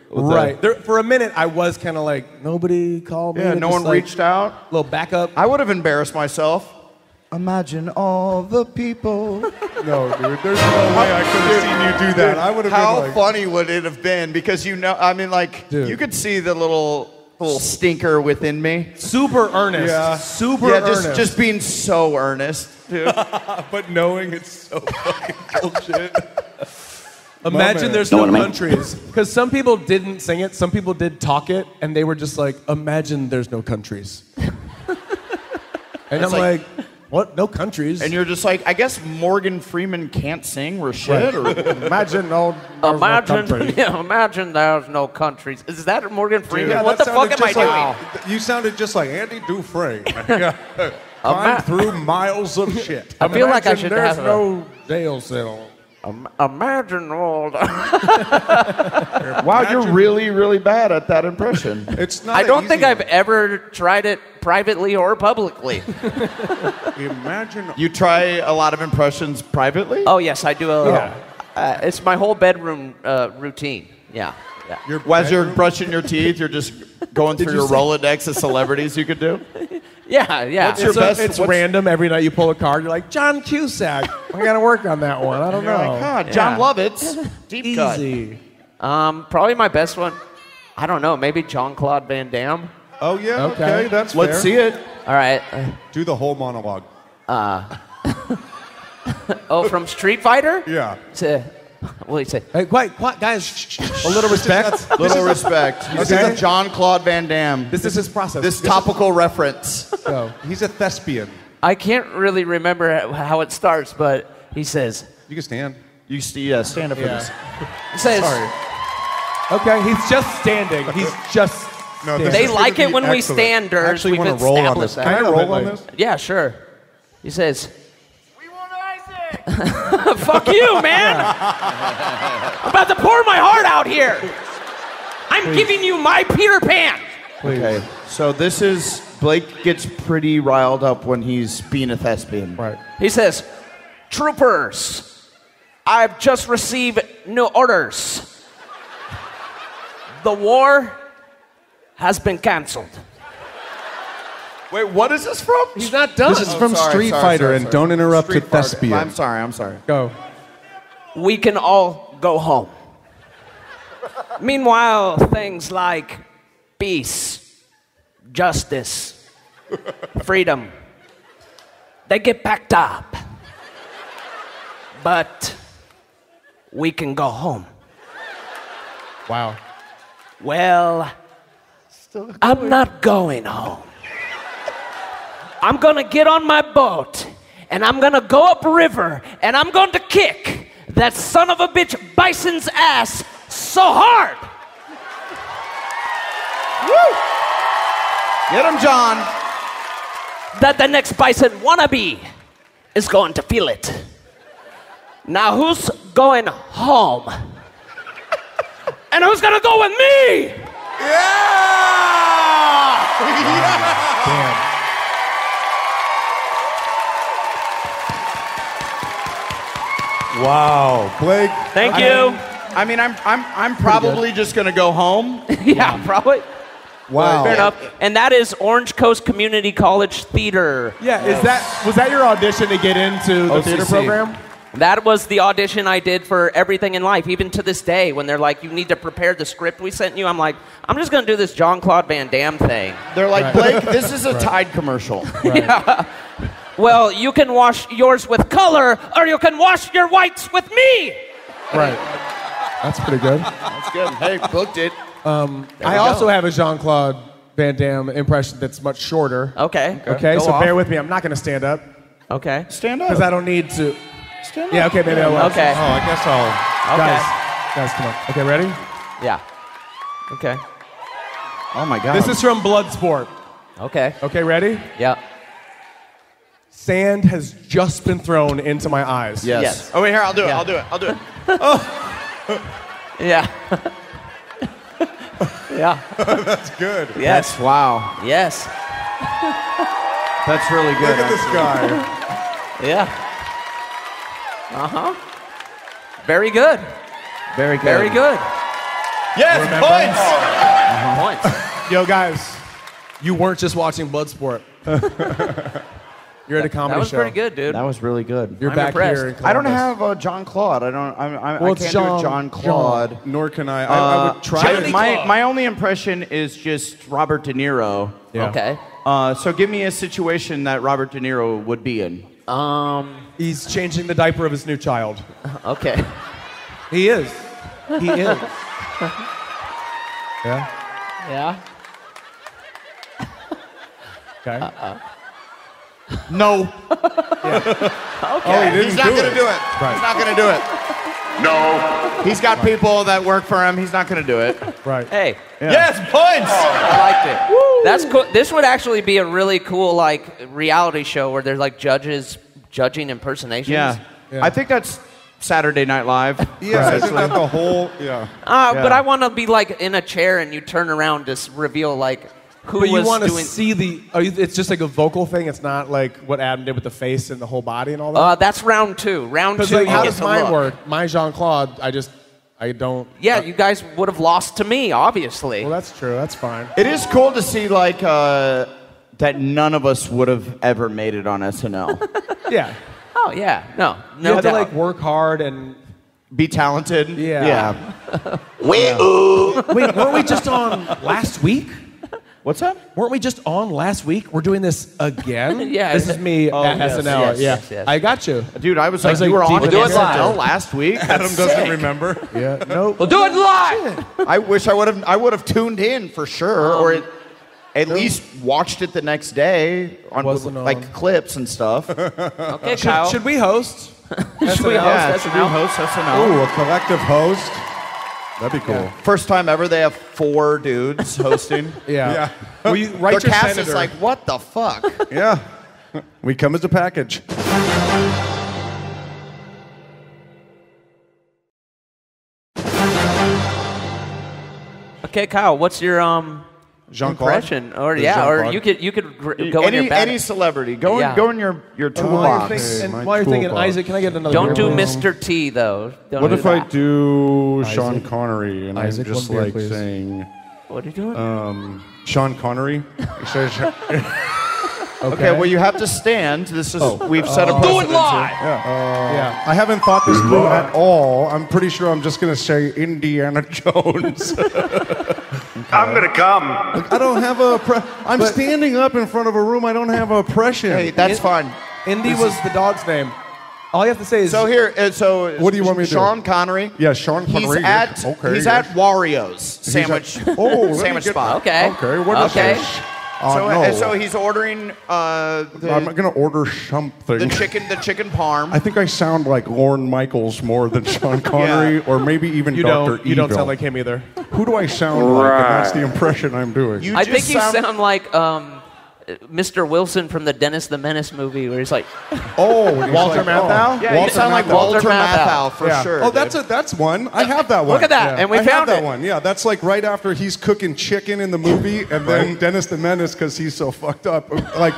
There, for a minute, I was kind of like nobody called me. Yeah, no one reached out. A little backup. I would have embarrassed myself. Imagine all the people. No, dude, there's no way I could have seen you do that. I would have. How been like, funny would it have been? Because you know, I mean, like you could see the little stinker within me. Super earnest. Yeah. Earnest. Just being so earnest, dude. But knowing it's so fucking bullshit. Imagine there's no countries. Because some people didn't sing it, some people did talk it, and they were just like, imagine there's no countries. And I'm like, what? No countries? And you're just like, I guess Morgan Freeman can't sing or shit? Or imagine there's no countries. Is that Morgan Freeman? Dude, what the fuck am I doing? You sounded just like Andy Dufresne. I'm through miles of shit. I feel like I should have no Dale Settle. Imagine all the... Wow, you're really, really bad at that impression. It's not. I don't think I've ever tried it privately or publicly. Imagine... You try a lot of impressions privately? Oh, yes, I do. It's my whole bedroom routine. Yeah. As you're brushing your teeth, you're just going through your Rolodex of celebrities you could do? Yeah. It's random. Every night you pull a card, you're like, John Cusack. I got to work on that one. I don't know. Like, John Lovitz. Deep easy. Cut. Probably my best one. I don't know. Maybe Jean-Claude Van Damme. Oh, yeah. Okay. That's Let's see it. All right. Do the whole monologue. From Street Fighter? Yeah. Well, he said, hey, quiet, guys. A little respect. This is a Jean-Claude Van Damme. This is his process. This topical reference. So, he's a thespian. I can't really remember how it starts, but he says... You can stand. Stand up for this. He says... Sorry. Okay, he's just standing. They like it when we stand, Durs. I actually want to roll on this. Can I roll on this? Yeah, sure. He says... Fuck you, man! I'm about to pour my heart out here. I'm giving you my Peter Pan. Okay, so this is Blake gets pretty riled up when he's being a thespian. Right. He says, "Troopers, I've just received new orders. The war has been canceled." Wait, what is this from? He's not done. This is from Street Fighter, and don't interrupt a thespian. I'm sorry. Go. "We can all go home." Meanwhile, things like peace, justice, freedom, they get packed up. But we can go home. Wow. Well, I'm not going home. I'm going to get on my boat, and I'm going to go upriver, and I'm going to kick that son of a bitch bison's ass so hard. Woo! Get him, John. That the next bison wannabe is going to feel it. Now who's going home? And who's gonna go with me? Yeah! Yeah! Damn. Wow, Blake. Thank you. I mean, I'm probably just gonna go home. Yeah, probably. Wow. Fair enough. And that is Orange Coast Community College Theater. Yeah. Yes. Was that your audition to get into the OCC theater program? That was the audition I did for everything in life, even to this day, when they're like, "You need to prepare the script we sent you." I'm like, "I'm just going to do this Jean-Claude Van Damme thing." They're like, "Blake, this is a Tide commercial." Right. Yeah. "Well, you can wash yours with color, or you can wash your whites with me." Right. That's pretty good. That's good. Hey, booked it. I also have a Jean-Claude Van Damme impression that's much shorter. Okay. So bear with me. I'm not going to stand up. Okay. Stand up. Because I don't need to. Yeah, okay, maybe I will. Okay. Oh, I guess I'll. Okay. Guys, come on. Okay, ready? Yeah. Okay. Oh, my God. This is from Bloodsport. Okay. Okay, ready? Yeah. "Sand has just been thrown into my eyes." Yes. Oh, wait, here, I'll do it. Oh. Yeah. Yeah. That's good. Yes. That's, wow. Yes. That's really good. Look at this guy. Yeah. Very good. Very good. Very good. Yes, points! Points. Yo, guys, you weren't just watching Bloodsport. You're at a comedy show. That was pretty good, dude. That was really good. You're back here in Columbus. I don't have Jean-Claude. I can't do Jean-Claude. Nor can I. I would try. My only impression is just Robert De Niro. Yeah. Okay. So give me a situation that Robert De Niro would be in. He's changing the diaper of his new child. Okay. He is. Yeah. Okay. No. Yeah. Okay. Oh, he's not going to do it. Right. He's not going to do it. No. He's got people that work for him. He's not going to do it. Right. Hey. Yeah. Yes, points. Oh, I liked it. Woo. That's cool. This would actually be a really cool reality show where there's judges judging impersonations. Yeah. I think that's Saturday Night Live. Yeah, right. Isn't that the whole? Yeah. But I want to be in a chair and you turn around to reveal who was doing. But you want to see the? It's just a vocal thing. It's not what Adam did with the face and the whole body and all that. That's round two. Round two. Because how does mine work? My Jean-Claude, I don't. Yeah, you guys would have lost to me, obviously. Well, that's true. That's fine. It is cool to see that none of us would have ever made it on SNL. Yeah. Oh yeah. No. You have to work hard and be talented. Yeah. Wait, weren't we just on last week? What's that? Weren't we just on last week? We're doing this again? Yeah. This is me at SNL. Yes. I got you. Dude, I was like, you were on SNL last week? Adam doesn't remember. Yeah, nope. We'll do it live! I wish I would have tuned in for sure, or at least watched it the next day on clips and stuff. Okay, Kyle. Should we host? Should we host SNL? Ooh, a collective host? That'd be cool. Yeah. First time ever they have four dudes hosting. Yeah. Well, their cast is like, what the fuck? Yeah. We come as a package. Okay, Kyle, what's your Jean-Claude? Impression, or yeah, or you could go any, in your any celebrity. Go yeah. in, go in your toolbox. While you're thinking, Isaac, can I get another? Don't do Mr. T though. Don't what do if that. I do Isaac. Sean Connery and Isaac, I'm just like please. Saying? What are you doing? Sean Connery. Okay, well you have to stand. This is we've set a precedent. Do it live. Yeah. I haven't thought this through at all. I'm pretty sure I'm just gonna say Indiana Jones. I'm gonna come. Like, I don't have a. I'm standing up in front of a room. I don't have an oppression. Hey, that's fine. Indy was the dog's name. All you have to say is. So here, what do you want me to do? Sean Connery. Yeah, Sean Connery. He's at. Okay, he's at Wario's sandwich. Sandwich spot. Okay. Okay. What is this? So he's ordering. I'm gonna order something. The chicken parm. I think I sound like Lorne Michaels more than Sean Connery, or maybe even Dr. Evil. You don't sound like him either. Who do I sound like? And that's the impression I'm doing. I think you sound like Mr. Wilson from the Dennis the Menace movie, where he's like, Walter Matthau. Yeah, you sound like Walter Matthau for sure. Oh, that's one. I have that one. Look at that, and we found that one. Yeah, that's like right after he's cooking chicken in the movie, and then Dennis the Menace, because he's so fucked up, like.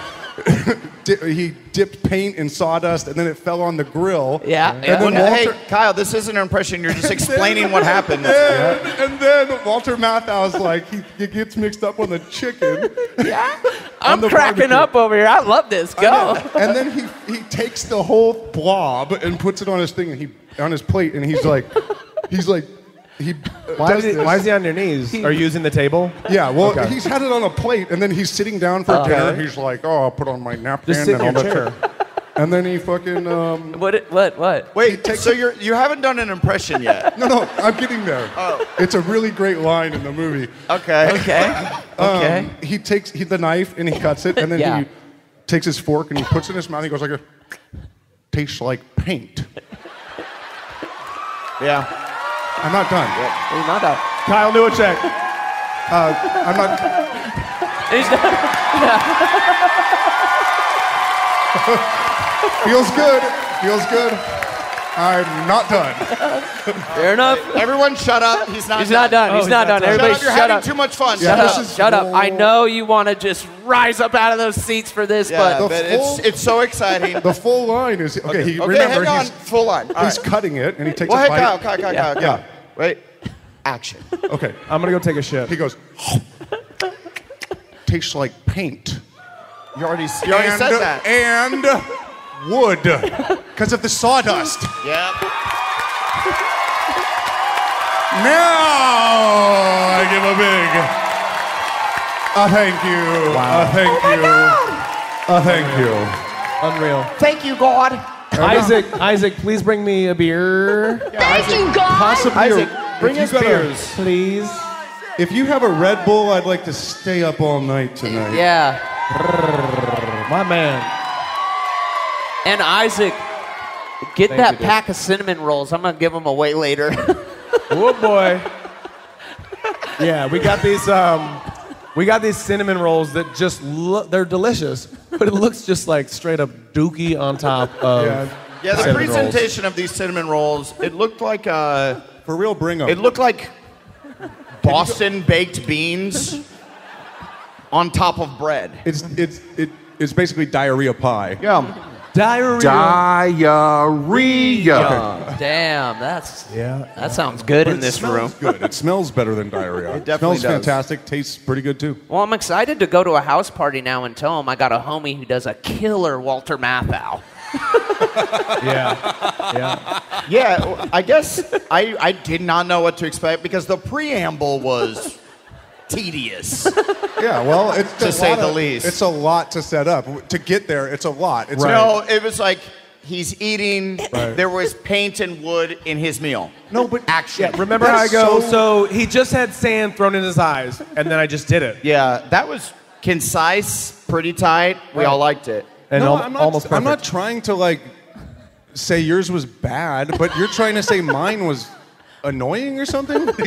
He dipped paint in sawdust, and then it fell on the grill. Yeah. And then Walter... Hey, Kyle, this isn't an impression. You're just explaining what happened. And then Walter Matthau's like, he gets mixed up on the chicken. Yeah. I'm cracking up over here. I love this. Go. And then he takes the whole blob and puts it on his thing, and on his plate, and he's like. Why is he on your knees? Are you using the table? Yeah, well, he's had it on a plate, and then he's sitting down for dinner. He's like, I'll put on my napkin. Just sit in your chair. And then he fucking... What? Wait, so you haven't done an impression yet. No, I'm getting there. Oh. It's a really great line in the movie. Okay. He takes the knife, and he cuts it, and then he takes his fork, and he puts it in his mouth, and he goes like, tastes like paint. Yeah. I'm not done. Yeah. He's not done. Kyle Newacek. I'm not. He's not. Feels good. Feels good. I'm not done. Fair enough. Everyone, shut up. He's not done. Everybody, shut up. You're having too much fun. Shut up. I know you want to just rise up out of those seats for this, but it's so exciting. The full line is okay. Hang on, full line. He's cutting it, and he takes a bite. Kyle. Yeah. Wait. Action. Okay. I'm gonna go take a shit. He goes. Tastes like paint. You already said that. And. Wood, because of the sawdust. Yep. Now I give a big thank you. Wow. Thank you. Unreal. Thank you, God. Isaac, please bring me a beer. Thank you, God. Bring us beers, please. If you have a Red Bull, I'd like to stay up all night tonight. Yeah. My man. And Isaac, get that pack of cinnamon rolls. I'm going to give them away later. Oh, boy. Yeah, we got these cinnamon rolls that just look, they're delicious, but it looks just like straight up dookie on top of the presentation rolls. Of these cinnamon rolls, it looked like... For real, bring them. It looked like Boston baked beans on top of bread. It's basically diarrhea pie. Yeah. Diarrhea. Damn, that sounds good in this room. Good. It smells better than diarrhea. It definitely does. Fantastic. Tastes pretty good too. Well, I'm excited to go to a house party now and tell them I got a homie who does a killer Walter Matthau. Yeah. I guess I did not know what to expect because the preamble was. Tedious. Yeah, well, it's to say the least. It's a lot to set up. To get there, it's a lot. It's No, it was like he's eating. Right. There was paint and wood in his meal. No, but action. Yeah, remember how I go? So he just had sand thrown in his eyes, and then I just did it. Yeah, that was concise, pretty tight. We all liked it. And no, I'm not trying to like say yours was bad, but you're trying to say mine was. Annoying or something? No. We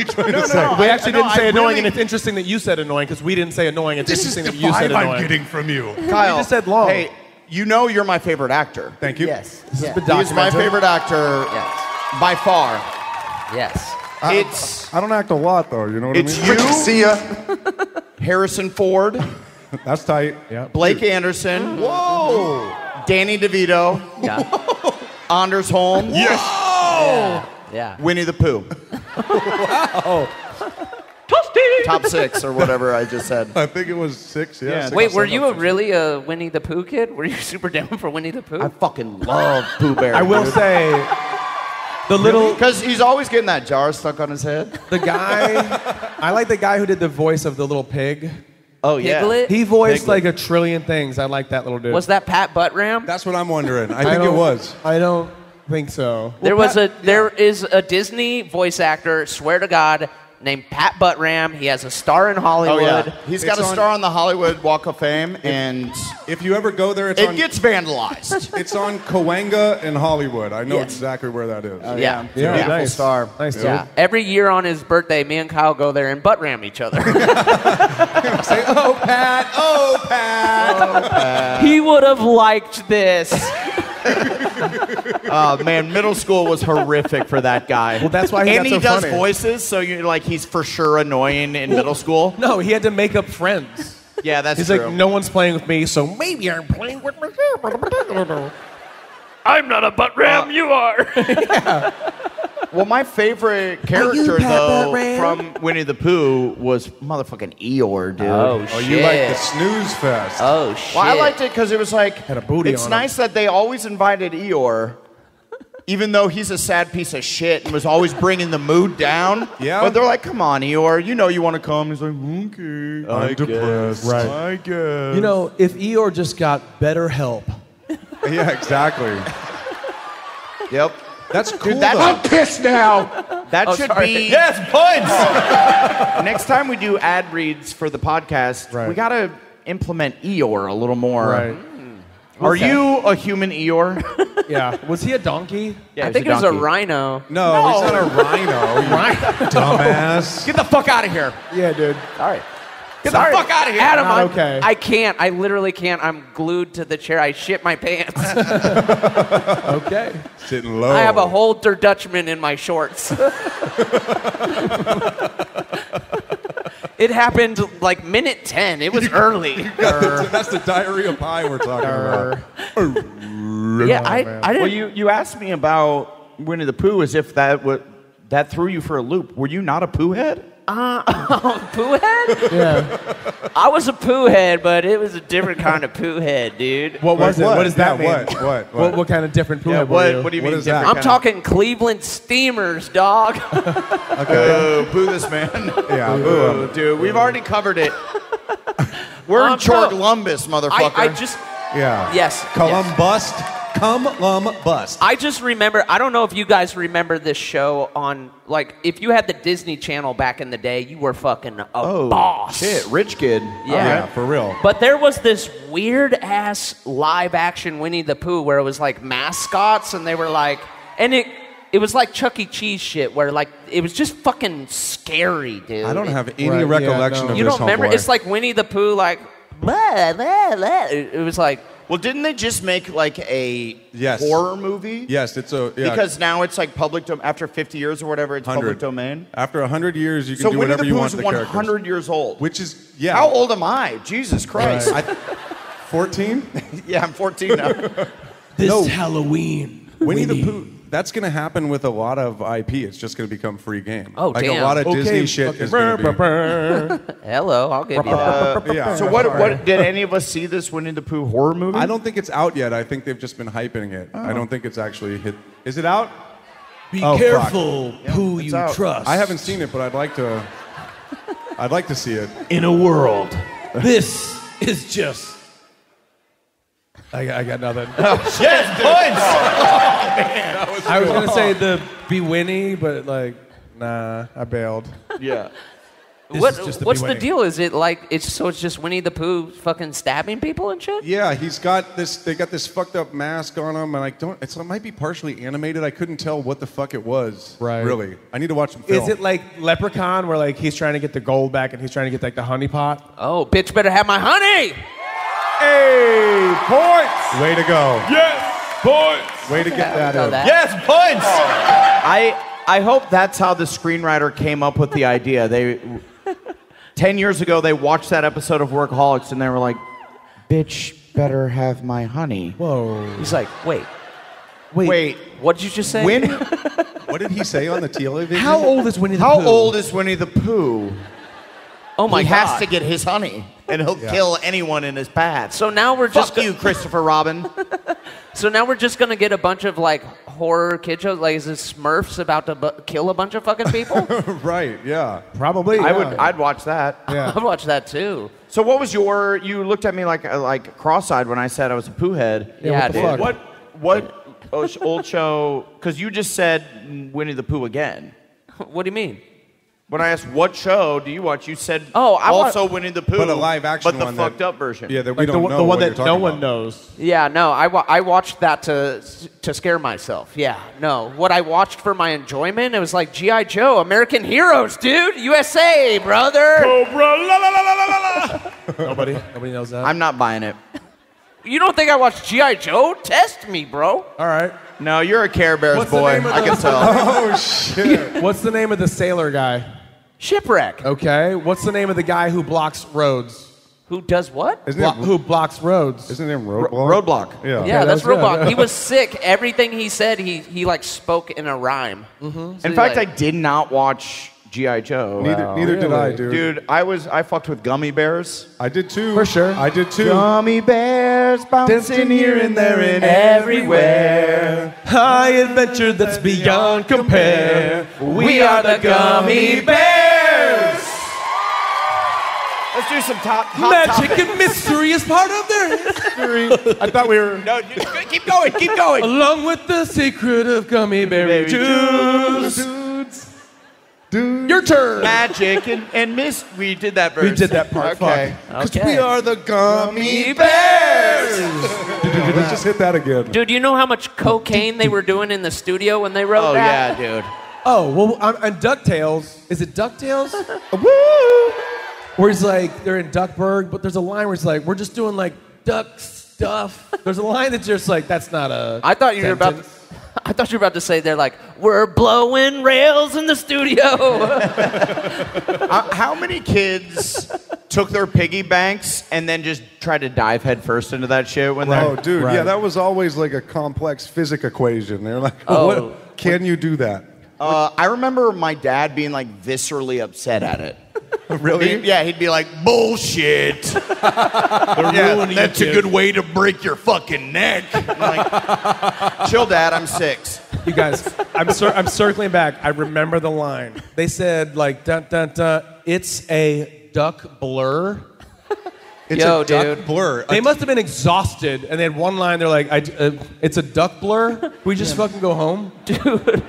actually didn't say annoying, and it's interesting that you said annoying because we didn't say annoying. It's interesting that you said annoying. This is the vibe I'm getting from you. Kyle, you just said long. Hey, you know you're my favorite actor. Thank you. Yes. This has been documented. He's my favorite actor by far. Yes. I don't act a lot, though. You know what I mean? It's you. See ya. Harrison Ford. That's tight. Yeah. Blake Anderson. Whoa. Danny DeVito. Yeah. Anders Holm. Yes. Yeah. Yeah. Winnie the Pooh. Wow. Toasty. Top six or whatever I just said. I think it was six. Yeah. Six. Wait, were you really a Winnie the Pooh kid? Were you super down for Winnie the Pooh? I fucking love Pooh Bear. I will say, the little because he's always getting that jar stuck on his head. The guy, I like the guy who did the voice of the little pig. Oh, yeah. Piglet? He voiced like a trillion things. I like that little dude. Was that Pat Buttram? That's what I'm wondering. I think it was. I don't think so. There was there is a Disney voice actor, swear to God, named Pat Buttram. He has a star in Hollywood. Oh, yeah. He's got a star on the Hollywood Walk of Fame. And if you ever go there, it gets vandalized. It's on Cahuenga in Hollywood. I know exactly where that is. Yeah. Yeah. Yeah. Nice star. Nice, dude. Yeah. Every year on his birthday, me and Kyle go there and butt-ram each other. Say, oh, Pat. Oh, Pat. Oh, Pat. He would have liked this. Oh, man, middle school was horrific for that guy. Well, that's why he got so funny. And he does voices, so you're like, he's for sure annoying in middle school. No, he had to make up friends. Yeah, that's true. He's like, no one's playing with me, so maybe I'm playing with myself. I'm not a butt ram, you are. Yeah. Well, my favorite character, though, from Winnie the Pooh was motherfucking Eeyore, dude. Oh, shit. Oh, you like the snooze fest. Oh, shit. Well, I liked it because it was like, had a booty it's on nice him. That they always invited Eeyore, even though he's a sad piece of shit and was always bringing the mood down. Yeah. But they're like, come on, Eeyore, you know you want to come. He's like, okay, I'm depressed. Right. I guess. You know, if Eeyore just got better help. Yeah, exactly. Yep. That's cool. Dude, I'm pissed now. That should be. Yes, points. Next time we do ad reads for the podcast, we got to implement Eeyore a little more. Right. Are you a human Eeyore? Yeah. Was he a donkey? Yeah, I think it was a rhino. No, he's not a rhino. Dumbass. Get the fuck out of here. Yeah, dude. All right. Get the fuck out of here. Adam, I can't. I literally can't. I'm glued to the chair. I shit my pants. Okay. Sitting low. I have a whole Der Dutchman in my shorts. It happened like minute 10. It was early. That's the diarrhea pie we're talking about. Yeah, I didn't. Well, you asked me about Winnie the Pooh as if that threw you for a loop. Were you not a Pooh head? Poo head? Yeah. I was a poo head, but it was a different kind of poo head, dude. What was it? What does that mean? What kind of different poo head were you? What do you mean different? I'm talking Cleveland Steamers, dog. Okay. Boo this man. Yeah, boo. Dude, we've already covered it. We're in Chortlumbus, motherfucker. I just... Yeah. Yes. Columbus. Cum-lum-bust. I just remember, I don't know if you guys remember this show on, like, if you had the Disney Channel back in the day, you were fucking a boss. Shit, rich kid. Yeah. Oh, yeah, for real. But there was this weird-ass live-action Winnie the Pooh where it was, like, mascots, and they were, like, and it was like Chuck E. Cheese shit where, like, it was just fucking scary, dude. I don't have any recollection of this. You don't remember? It's like Winnie the Pooh, like, blah, blah, blah. It was like... Well, didn't they just make like a horror movie? Yes, it's a because now it's like public domain. After 50 years or whatever, it's public domain. After 100 years, you can do whatever you want. So Winnie the Pooh is 100 years old. Which is How old am I? Jesus Christ! 14? Yeah, I'm 14 now. This Halloween, Winnie the Pooh. That's going to happen with a lot of IP. It's just going to become free game. Oh, like damn. Like a lot of Disney shit is going to be. Hello, I'll give you that. Yeah. So what did any of us see this Winnie the Pooh horror movie? I don't think it's out yet. I think they've just been hyping it. Oh. I don't think it's actually hit. Is it out? Be careful who you trust. I haven't seen it, but I'd like to. I'd like to see it. In a world, this is just. I got nothing. Oh, yes, points! Oh, man. I was going to say the Be Winnie, but like, nah, I bailed. Yeah. What's the deal? Is it like, it's just Winnie the Pooh fucking stabbing people and shit? Yeah, they got this fucked up mask on him, and it might be partially animated. I couldn't tell what the fuck it was, really. I need to watch some film. Is it like Leprechaun, where like he's trying to get the gold back, and he's trying to get like the honey pot? Oh, bitch better have my honey! Hey, points! Way to go. Yes, points! Way to get that in. Yes, points! I hope that's how the screenwriter came up with the idea. They 10 years ago, they watched that episode of Workaholics, and they were like, bitch, better have my honey. Whoa. He's like, wait. What did you just say? What did he say on the television? How old is Winnie the Pooh? How old is Winnie the Pooh? Oh my God. He has to get his honey, and he'll kill anyone in his path. So now we're just fuck you, Christopher Robin. So now we're just gonna get a bunch of like horror kid shows. Like, is this Smurfs about to kill a bunch of fucking people? Right? Yeah. Probably. Yeah. I'd watch that. Yeah. I'd watch that too. So what was your? You looked at me like cross-eyed when I said I was a poo head. Yeah, dude. What? Old show, because you just said Winnie the Pooh again. What do you mean? When I asked what show do you watch, you said Winnie the Pooh, but a live action, but the fucked up version. Yeah, that we don't know. The one that no one knows. Yeah, no, I watched that to scare myself. Yeah, no, what I watched for my enjoyment, it was like G.I. Joe, American Heroes, dude, USA, brother. Cobra, la la la la la la. Nobody knows that. I'm not buying it. You don't think I watched G.I. Joe? Test me, bro. All right. No, you're a Care Bears boy. I can tell. Oh, shit. What's the name of the sailor guy? Shipwreck. Okay. What's the name of the guy who blocks roads? Who does what? Who blocks roads. Isn't it Roadblock? Roadblock. Yeah, yeah, that's Roadblock. Yeah. He was sick. Everything he said, he like spoke in a rhyme. Mm-hmm. So in fact, I did not watch G.I. Joe. Neither really? Did I, dude. Dude, I fucked with Gummy Bears. I did too. For sure. I did too. Gummy Bears bouncing here and there and everywhere. High adventure that's beyond compare. We are the Gummy Bears. Let's do some top magic topics. And mystery is part of their history. I thought we were... No, keep going. Along with the secret of Gummy Bear juice. Dude. Your turn. Magic and Miss. We did that verse. We did that part. Okay. Because we are the Gummy Bears. Dude, let's just hit that again. Dude, you know how much cocaine they were doing in the studio when they wrote that? Oh, yeah, dude. Oh, well, on DuckTales. Is it DuckTales? Woo! Where it's like, they're in Duckburg, but there's a line where it's like, we're just doing like duck stuff. There's a line that's just like, that's not a I thought you were about to say they're like, we're blowing rails in the studio. How many kids took their piggy banks and then just tried to dive headfirst into that shit? Oh, dude, yeah, that was always like a complex physics equation. They're like, can you do that? I remember my dad being like viscerally upset at it. Really? He'd be like, bullshit. That's a good way to break your fucking neck. I'm like, chill, Dad, I'm 6. You guys, I'm circling back. I remember the line. They said, like, dun, dun, dun, it's a duck blur. It's a duck blur. They must have been exhausted, and they had one line. They're like, it's a duck blur? Can we just fucking go home? Dude.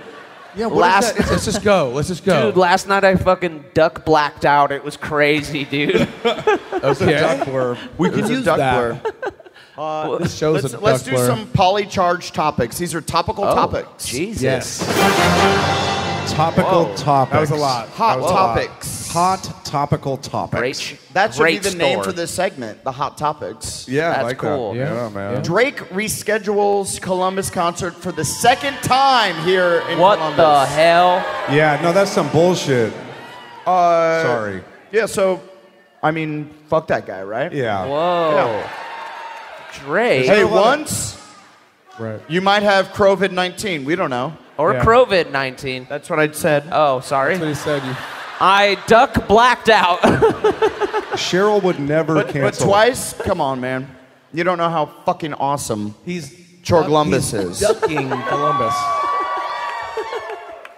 Yeah, let's just go. Let's just go. Dude, last night I fucking duck blacked out. It was crazy, dude. Okay. Duck blur. We could use duck blur. This show's a duck blur. Let's do some polycharged topics. These are topical topics. Jesus. Yes. Topical topics. That was a lot. Hot topics. Hot topical topics. That should be the name for this segment, the hot topics. Yeah, that's cool. That. Yeah, man. Drake reschedules Columbus concert for the second time here in Columbus. What the hell? Yeah, no, that's some bullshit. Sorry. Yeah, so, I mean, fuck that guy, right? Yeah. Whoa. Yeah. Drake. Hey, once, you might have COVID-19. We don't know. Or COVID-19. That's what I said. Oh, sorry. That's what he said. I duck blacked out. Sheryl would never cancel. But twice? Come on, man. You don't know how fucking awesome Columbus is. Ducking Columbus.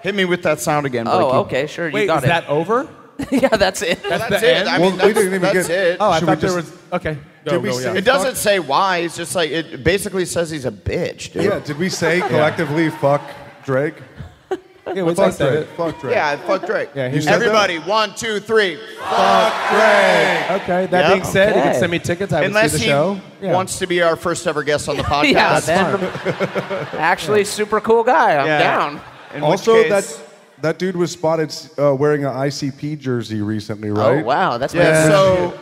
Hit me with that sound again, Blakey. Oh, okay, sure. Wait, you got it. Is that over? Yeah, that's it. That's it. End? I mean, we didn't even get it. Oh, I thought there was... Okay. It doesn't say why. It's just like... It basically says he's a bitch, dude. Yeah, did we say collectively, fuck Drake? Yeah, fuck Drake. Fuck Drake. Yeah, fuck Drake. Yeah, everybody, 1, 2, 3. Fuck Drake. Okay, that being said, you can send me tickets. Unless see the show. He wants to be our first ever guest on the podcast. Yeah, that's actually super cool guy. I'm down. In also, which case, that dude was spotted wearing an ICP jersey recently, right? Oh, wow. That's so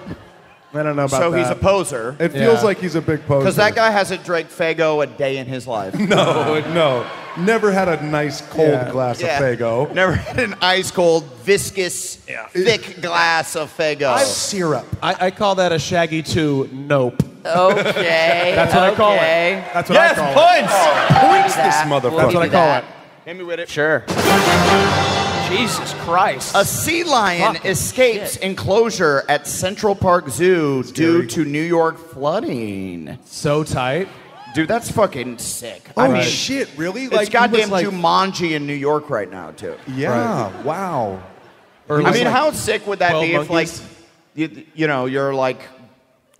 I don't know about that. So he's a poser. It feels like he's a big poser. Because that guy hasn't drank Faygo a day in his life. No. Never had a nice cold glass of Faygo. Never had an ice cold, viscous, thick glass of Faygo. Syrup. I call that a Shaggy 2 nope. Okay. That's what I call it. That's what I call it. Points! Points this motherfucker. That's what I call it. Hit me with it. Sure. Jesus Christ. A sea lion escapes enclosure at Central Park Zoo due to New York flooding. So tight. Dude, that's fucking sick. Oh, shit, really? It's like, goddamn Jumanji in New York right now, too. Yeah, right. Wow. I mean, how sick would that be if, like, you know, you're, like,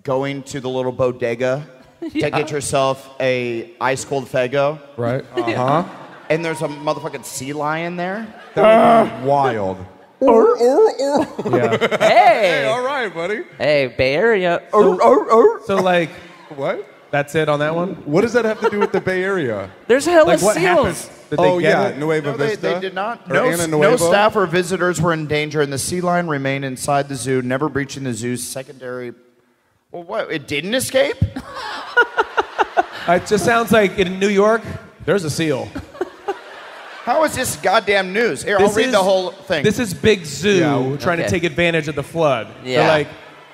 going to the little bodega to get yourself a ice-cold Faygo. Right. Uh-huh. And there's a motherfucking sea lion there. That would be wild. Yeah. Hey, all right, buddy. Hey, Bay Area. So like, what? That's it on that one? What does that have to do with the Bay Area? There's hella seals. What happens? Did they get it? Nueva Vista? They did not. No staff or visitors were in danger, and the sea lion remained inside the zoo, never breaching the zoo's secondary. Well, what? It didn't escape? It just sounds like in New York, there's a seal. How is this goddamn news? Here, I'll read the whole thing. This is Big Zoo trying to take advantage of the flood. Yeah. They're like,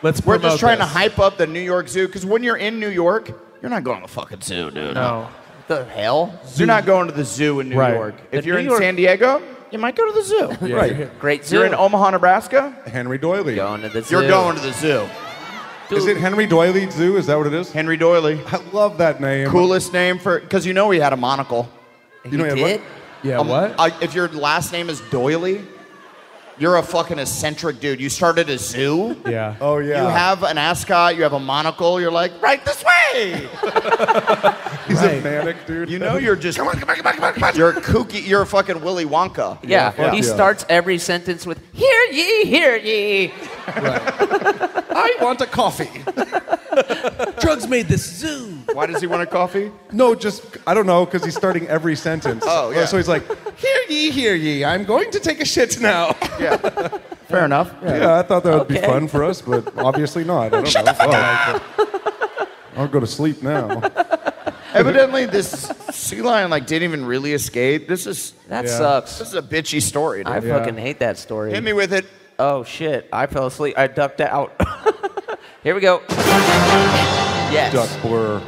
let's promote We're just trying to hype up the New York Zoo, because when you're in New York, you're not going to the fucking zoo, dude. No. What the hell? Zoo. You're not going to the zoo in New York. If you're in San Diego, you might go to the zoo. Yeah. Right. Great zoo. You're in Omaha, Nebraska? Henry Doily. Going to the zoo. You're going to the zoo. Dude. Is it Henry Doily Zoo? Is that what it is? Henry Doily. I love that name. Coolest name for... Because you know he had a monocle. You know he did? Yeah, what? If your last name is Doily, you're a fucking eccentric dude. You started a zoo. Yeah. Oh, yeah. You have an ascot. You have a monocle. You're like, right this way. He's a manic dude. You know you're just... Come on. You're kooky. You're a fucking Willy Wonka. Yeah. He starts every sentence with, hear ye, hear ye. Right. I want a coffee. Drugs made this zoo. Why does he want a coffee? No, just, I don't know, because he's starting every sentence. Oh, yeah. So he's like, hear ye, hear ye. I'm going to take a shit now. Yeah. Fair enough. Yeah, I thought that would be fun for us, but obviously not. I don't know. I'll go to sleep now. Evidently, this sea lion didn't even really escape. That sucks. This is a bitchy story, dude. I fucking hate that story. Hit me with it. Oh, shit. I fell asleep. I ducked out. Here we go. Yes. Duck blur.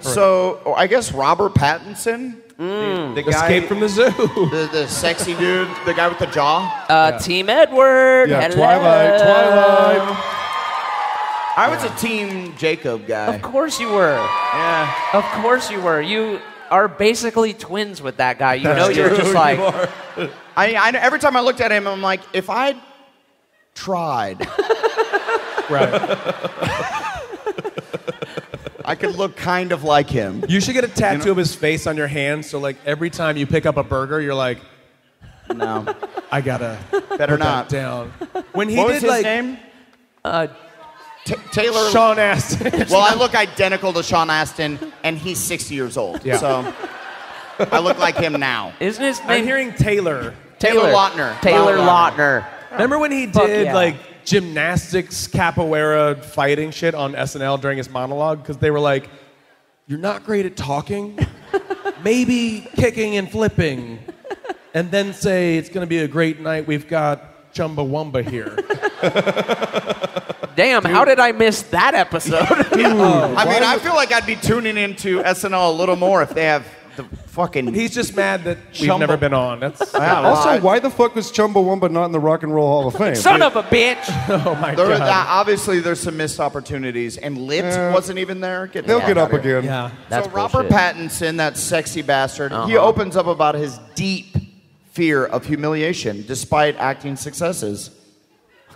So, I guess Robert Pattinson. The guy, escape from the zoo. The sexy dude. The guy with the jaw. Team Edward. Yeah, hello. Twilight. I was a Team Jacob guy. Of course you were. Yeah. Of course you were. You are basically twins with that guy. You're just like... You I every time I looked at him, I'm like, if I... tried. Right. I could look kind of like him. You should get a tattoo of his face on your hand, so like every time you pick up a burger, you're like, no, I gotta better not down. When he was his name? Taylor. Sean Astin. Well, I look identical to Sean Astin, and he's 60 years old. Yeah. So I look like him now. Isn't his name? I'm hearing Taylor. Taylor Lautner. Taylor Lautner. Remember when he did like gymnastics, capoeira, fighting shit on SNL during his monologue? Because they were like, you're not great at talking, maybe kicking and flipping, and then say, it's going to be a great night, we've got Chumbawamba here. Damn, dude. How did I miss that episode? I feel like I'd be tuning into SNL a little more if they have... He's just mad that we've never been on. Also, why the fuck was Chumbawamba not in the Rock and Roll Hall of Fame? Son of a bitch! Oh my God! Obviously, there's some missed opportunities, and Lit wasn't even there. They'll get up again. Yeah. So Robert Pattinson, that sexy bastard, he opens up about his deep fear of humiliation, despite acting successes.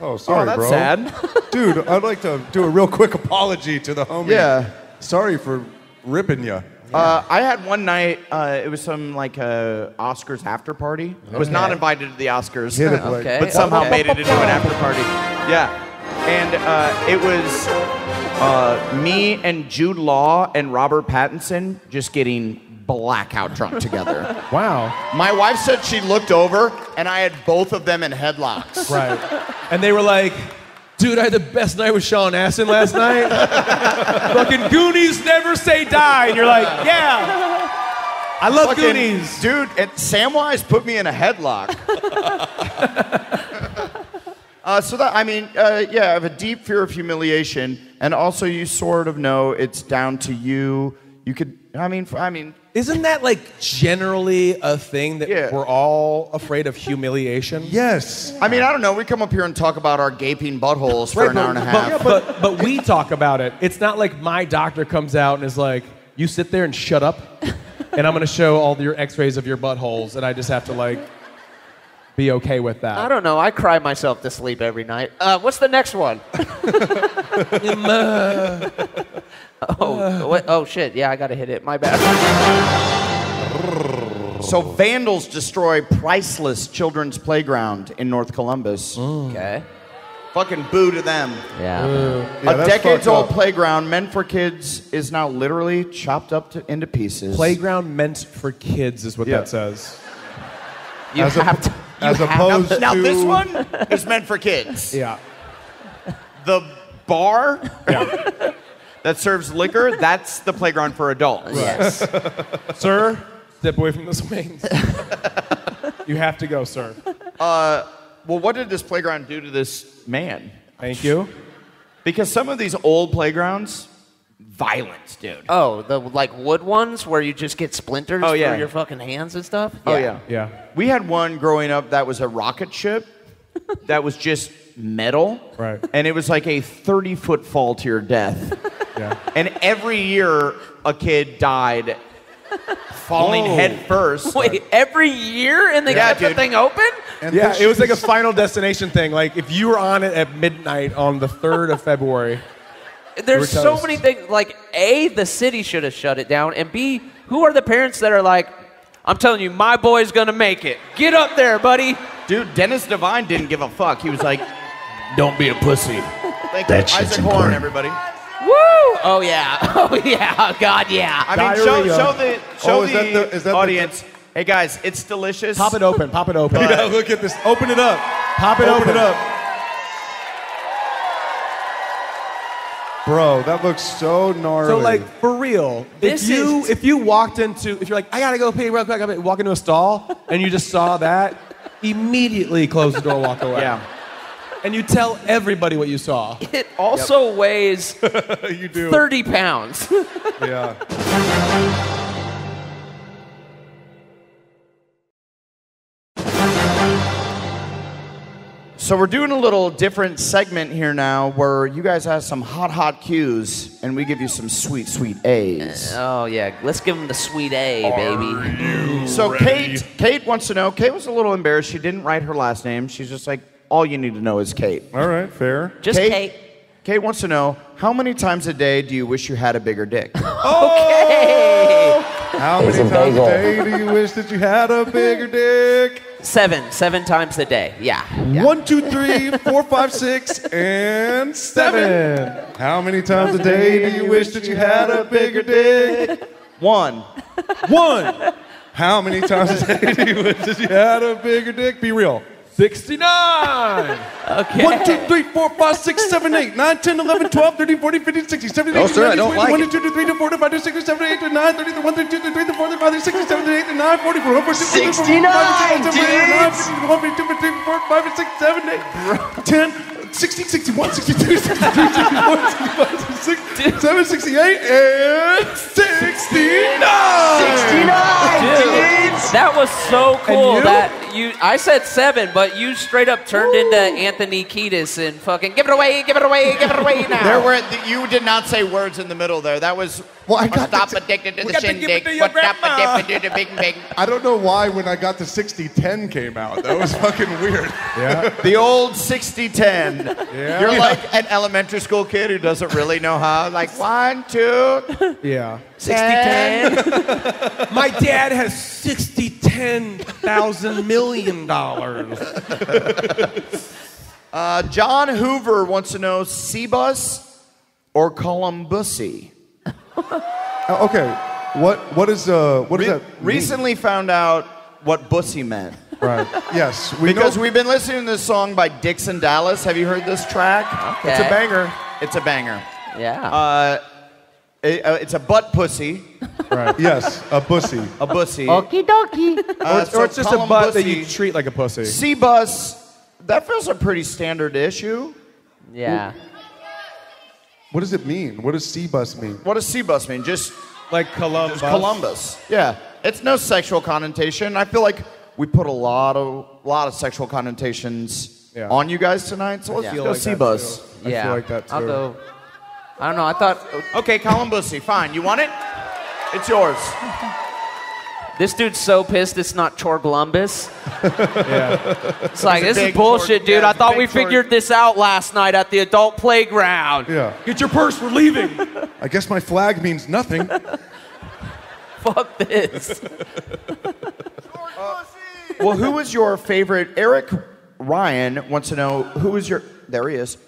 Oh, sorry, bro. That's sad, dude. I'd like to do a real quick apology to the homie. Yeah. Sorry for ripping you. I had one night, it was some Oscars after party. I was not invited to the Oscars, but somehow made it into an after party. Yeah. And it was me and Jude Law and Robert Pattinson just getting blackout drunk together. Wow. My wife said she looked over, and I had both of them in headlocks. Right. And they were like... Dude, I had the best night with Sean Astin last night. Fucking Goonies never say die. And you're like, yeah. I love fucking Goonies. Dude, and Samwise put me in a headlock. So I have a deep fear of humiliation. And also you sort of know it's down to you. You could, I mean. Isn't that like generally a thing that we're all afraid of humiliation? Yes. I mean, I don't know. We come up here and talk about our gaping buttholes for an hour and a half. But we talk about it. It's not like my doctor comes out and is like, you sit there and shut up, and I'm going to show all your x-rays of your buttholes, and I just have to like be okay with that. I don't know. I cry myself to sleep every night. What's the next one? Oh, shit. Yeah, I got to hit it. My bad. So vandals destroy priceless children's playground in North Columbus. Ooh. Okay. Fucking boo to them. Yeah. A decades-old playground meant for kids is now literally chopped up into pieces. Playground meant for kids is what that says. You as have a, to. As opposed to. Now, this one is meant for kids. Yeah. The bar? Yeah. That serves liquor, that's the playground for adults. Right. Yes. Sir, step away from the swings. You have to go, sir. Well, what did this playground do to this man? Thank you. Because some of these old playgrounds, violence, dude. Oh, the like wood ones where you just get splinters through your fucking hands and stuff? Yeah. Oh, yeah. Yeah. We had one growing up that was a rocket ship that was just metal. Right. And it was like a 30-foot fall to your death. Yeah. And every year, a kid died falling head first. Wait, every year? And they kept the thing open? And it was like a Final Destination thing. Like, if you were on it at midnight on the 3rd of February. There's so many things. Like, A, the city should have shut it down. And B, who are the parents that are like, I'm telling you, my boy's going to make it. Get up there, buddy. Dude, Dennis Devine didn't give a fuck. He was like, don't be a pussy. Thank you. Isaac Horn, everybody. Woo! Oh, yeah. Oh, yeah. God, yeah. I mean, show the audience. Hey, guys, it's delicious. Pop it open. Pop it open. Yeah, look at this. Open it up. Pop it open. Open it up. Bro, that looks so gnarly. So, like, for real, if you're like, I gotta go pee real quick, I walk into a stall, and you just saw that, immediately close the door, walk away. Yeah. And you tell everybody what you saw. It also weighs 30 pounds. Yeah. So we're doing a little different segment here now where you guys have some hot Q's and we give you some sweet, sweet A's. Oh, yeah. Let's give them the sweet A, baby. So Kate wants to know. Kate was a little embarrassed. She didn't write her last name. She's just like, all you need to know is Kate. All right, fair. Just Kate. Kate wants to know, how many times a day do you wish you had a bigger dick? Okay. How many times a day do you wish that you had a bigger dick? Seven times a day, yeah. 1, 2, 3, 4, 5, 6, and 7. How many times a day do you wish that you had a bigger dick? One. How many times a day do you wish that you had a bigger dick? Be real. 69! Okay. 1, 2, 3, 4, 5, 6, 7, 8, 9, 10, 11, 12, 13, 14, 15, 16, 17, 18, 19, 20, 21, 22, 23, 24, 25, 26, 27, 8, 29, 30, 31, 32, 33, 34, 35, 36, 37, 38, 39, 40, 41, 42, 43, 44, 45, 46, 47, 48, 49, 40, 41, 42, 43, 44, 45, 46, 7, 8, 10. 62, 63, 64, 65, 66, 7, 68, and 69! 69, dude! That was so cool. I said 7, but you straight up turned into Anthony Kiedis and fucking, give it away now. You did not say words in the middle there. That was, stop addicted to the shindig, stop addicted to the big. I don't know why when I got to 60-10 came out. That was fucking weird. Yeah. The old 60-10. Yeah. You're like an elementary school kid who doesn't really know how. Like, 1, 2, 60-10. My dad has $60-10,000 million. John Hoover wants to know, Seabus or Columbussy? Okay, what is that? Recently found out what bussy meant. Right. Yes. We've been listening to this song by Dixon Dallas. Have you heard this track? Okay. It's a banger. It's a banger. Yeah. It's a butt pussy. Right. Yes. A pussy. A pussy. Okie dokie. Or it's just a butt that you treat like a pussy. C-Bus. That feels a pretty standard issue. Yeah. What does it mean? What does C-Bus mean? What does C-Bus mean? Just like Columbus. Just Columbus. Yeah. It's no sexual connotation. I feel like we put a lot of sexual connotations on you guys tonight. So let's go C-Bus. I feel like that too. I'll go. I don't know. I thought. Okay, Columbus. Fine. You want it? It's yours. This dude's so pissed it's not Chorglumbus. Yeah. It's like, this is bullshit, dude. I thought we figured this out last night at the adult playground. Yeah. Get your purse, we're leaving. I guess my flag means nothing. Fuck this. Well, who was your favorite? Eric Ryan wants to know, there he is.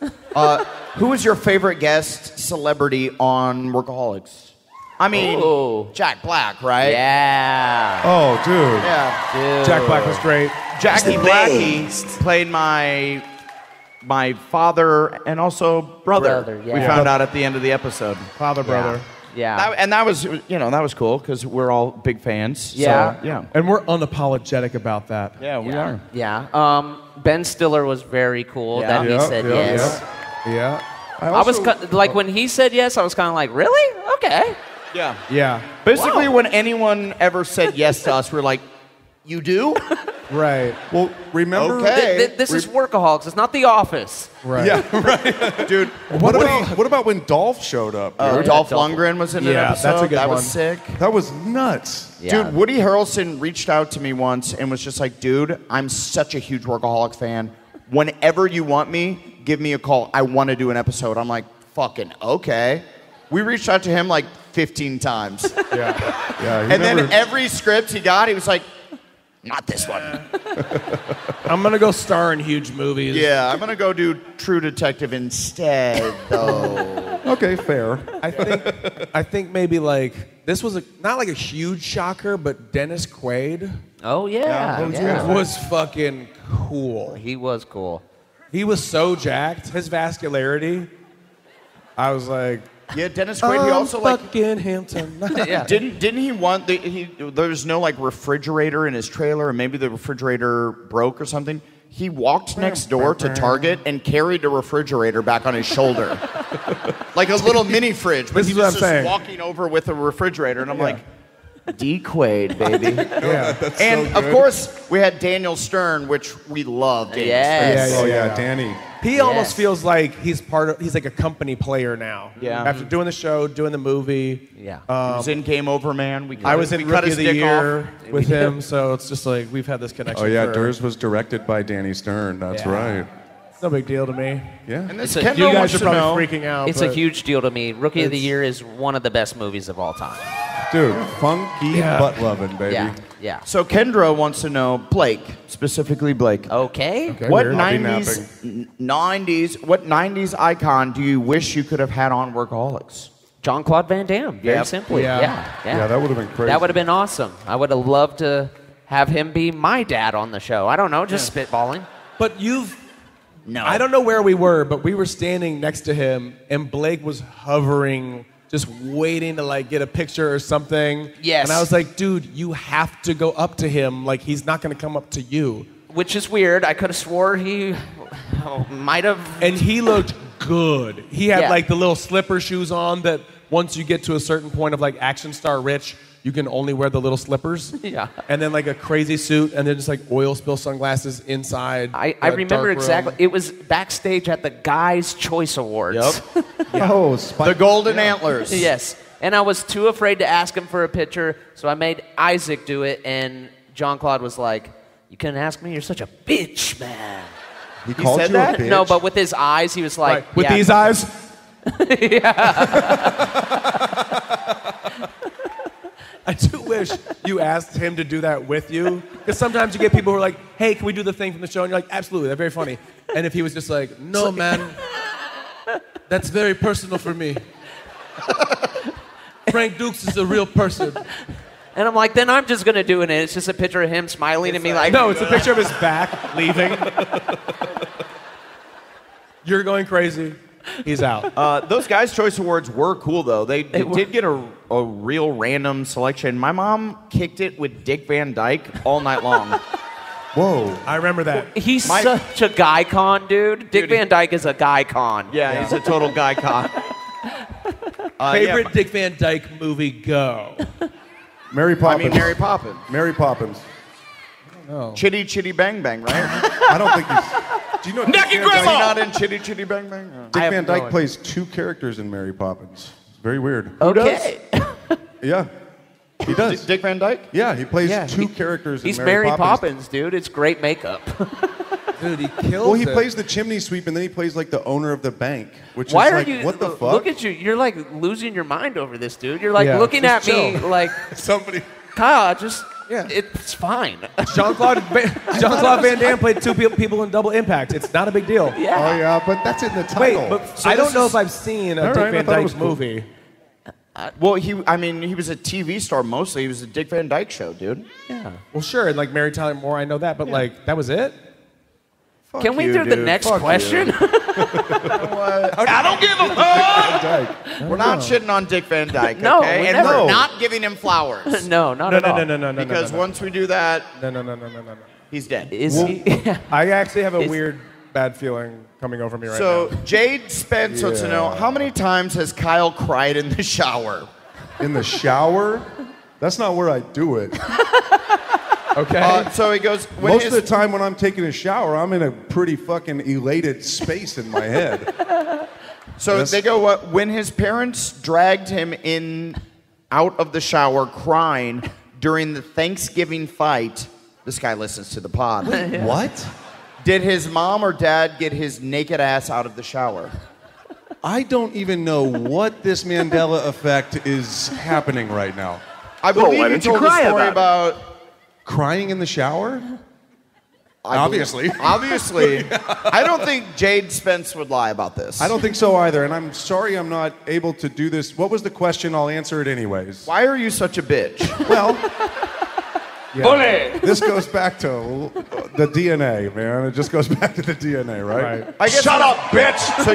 Who was your favorite guest celebrity on Workaholics? I mean, Jack Black, right? Yeah. Oh, dude. Yeah. Dude. Jack Black was great. Jackie Blackie played my father and also brother. Yeah. We found out at the end of the episode. Father, brother. Yeah. That was cool because we're all big fans. Yeah. So, yeah. And we're unapologetic about that. Yeah, we are. Yeah. Ben Stiller was very cool that he said yes. Yeah. I was when he said yes, I was kind of like, really? Okay. Yeah. Yeah. Basically, when anyone ever said yes to us, we're like, you do? Right. Well, remember... Okay. This is Workaholics. It's not The Office. Right. Yeah, right. Dude, what about when Dolph showed up? Dolph Lundgren was in an episode. That's a good one. That was sick. That was nuts. Yeah. Dude, Woody Harrelson reached out to me once and was just like, dude, I'm such a huge Workaholic fan. Whenever you want me, give me a call. I want to do an episode. I'm like, fucking okay. We reached out to him like 15 times. Yeah. Yeah. And then every script he got, he was like, not this one. I'm going to go star in huge movies. Yeah, I'm going to go do True Detective instead, though. Okay, fair. I think maybe like, this was not like a huge shocker, but Dennis Quaid. Oh, yeah. Was fucking cool. He was cool. He was so jacked. His vascularity, I was like... Yeah, Dennis Quaid, he also like... I'm fucking him tonight. Yeah. Didn't he want... There's no like refrigerator in his trailer, and maybe the refrigerator broke or something. He walked next door to Target and carried a refrigerator back on his shoulder. Like a little mini fridge. But he was just walking over with a refrigerator, and I'm like, D. Quaid, baby. That's and so of course, we had Daniel Stern, which we loved. Yes. Yeah, Danny. He almost feels like he's like a company player now. Yeah. After doing the show, doing the movie. Yeah. He was in Game Over, man. I was in Rookie of the Year with him, so it's just like we've had this connection. Oh, yeah, Durs was directed by Danny Stern. That's right. It's no big deal to me. Yeah. And this you guys are probably freaking out. It's a huge deal to me. Rookie of the Year is one of the best movies of all time. Dude, funky butt-loving, baby. Yeah. Yeah. So Kendra wants to know Blake. Okay. What 90s icon do you wish you could have had on Workaholics? Jean-Claude Van Damme, very simply. Yeah, that would have been crazy. That would have been awesome. I would have loved to have him be my dad on the show. I don't know, just spitballing. But I don't know where we were, but we were standing next to him and Blake was hovering, just waiting to like get a picture or something. Yes. And I was like, dude, you have to go up to him. Like, he's not going to come up to you. Which is weird. I could have swore he might have. And he looked good. He had like the little slipper shoes on that once you get to a certain point of like action star rich, you can only wear the little slippers. Yeah. And then like a crazy suit and then just like oil spill sunglasses inside. I remember exactly. It was backstage at the Guys Choice Awards. Yep. Yeah. Oh, the Golden Antlers. Yes. And I was too afraid to ask him for a picture, so I made Isaac do it, and Jean-Claude was like, you couldn't ask me? You're such a bitch, man. He called said you that? A bitch? No, but with his eyes, he was like... Right. With these eyes? Yeah. I do wish you asked him to do that with you, because sometimes you get people who are like, hey, can we do the thing from the show? And you're like, absolutely, they're very funny. And if he was just like, no, man... That's very personal for me. Frank Dukes is a real person. And I'm like, then I'm just going to do it. And it's just a picture of him smiling at me like... No, it's a picture of his back leaving. You're going crazy. He's out. Those Guys Choice Awards were cool, though. They did get a real random selection. My mom kicked it with Dick Van Dyke all night long. Whoa. I remember that. Well, he's such a guy con, dude. Dick Van Dyke is a guy con. Yeah, he's a total guy con. Favorite Dick Van Dyke movie, go. Mary Poppins. I mean, Mary Poppins. Mary Poppins. I don't know. Chitty Chitty Bang Bang, right? I don't think he's... Do you know Dick Van Dyke? Not in Chitty Chitty Bang Bang? Dick Van Dyke plays two characters in Mary Poppins. It's very weird. Okay. Who does? Yeah. He does. Dick Van Dyke? Yeah, he plays two characters in Mary Poppins. He's Mary Poppins, dude. It's great makeup. Dude, he kills it. Well, he plays the chimney sweep, and then he plays, like, the owner of the bank, which is like, what the fuck? Look at you. You're, like, losing your mind over this, dude. You're, like, looking at me like... Somebody... Kyle, just... Yeah. It's fine. Jean-Claude Van Damme played two people in Double Impact. It's not a big deal. Yeah. Oh, yeah, but that's in the title. Wait, but so I don't know if I've seen a Dick Van Dyke movie. Well, he was a TV star mostly. He was a Dick Van Dyke show, dude. Yeah. Well, sure, and like Mary Tyler Moore, I know that, but like that was it. Fuck Can we you, do dude. The next Fuck question? I don't give a fuck. We're not shitting on Dick Van Dyke. No, okay? We never. We're not giving him flowers. No, not at all. No. Because once we do that, no. He's dead. Is he? I actually have a weird bad feeling coming over me right now. So Jade Spence wants to know, how many times has Kyle cried in the shower? In the shower? That's not where I do it. Okay. So he goes... Most of the time when I'm taking a shower, I'm in a pretty fucking elated space in my head. So they go, when his parents dragged him out of the shower crying during the Thanksgiving fight, this guy listens to the pod. Wait, what? Did his mom or dad get his naked ass out of the shower? I don't even know what this Mandela effect is happening right now. I believe you told a story about crying in the shower? Obviously. I don't think Jade Spence would lie about this. I don't think so either, and I'm sorry I'm not able to do this. What was the question? I'll answer it anyways. Why are you such a bitch? Well... Yeah. This goes back to the DNA, man. It just goes back to the DNA, right? I guess shut up, bitch! So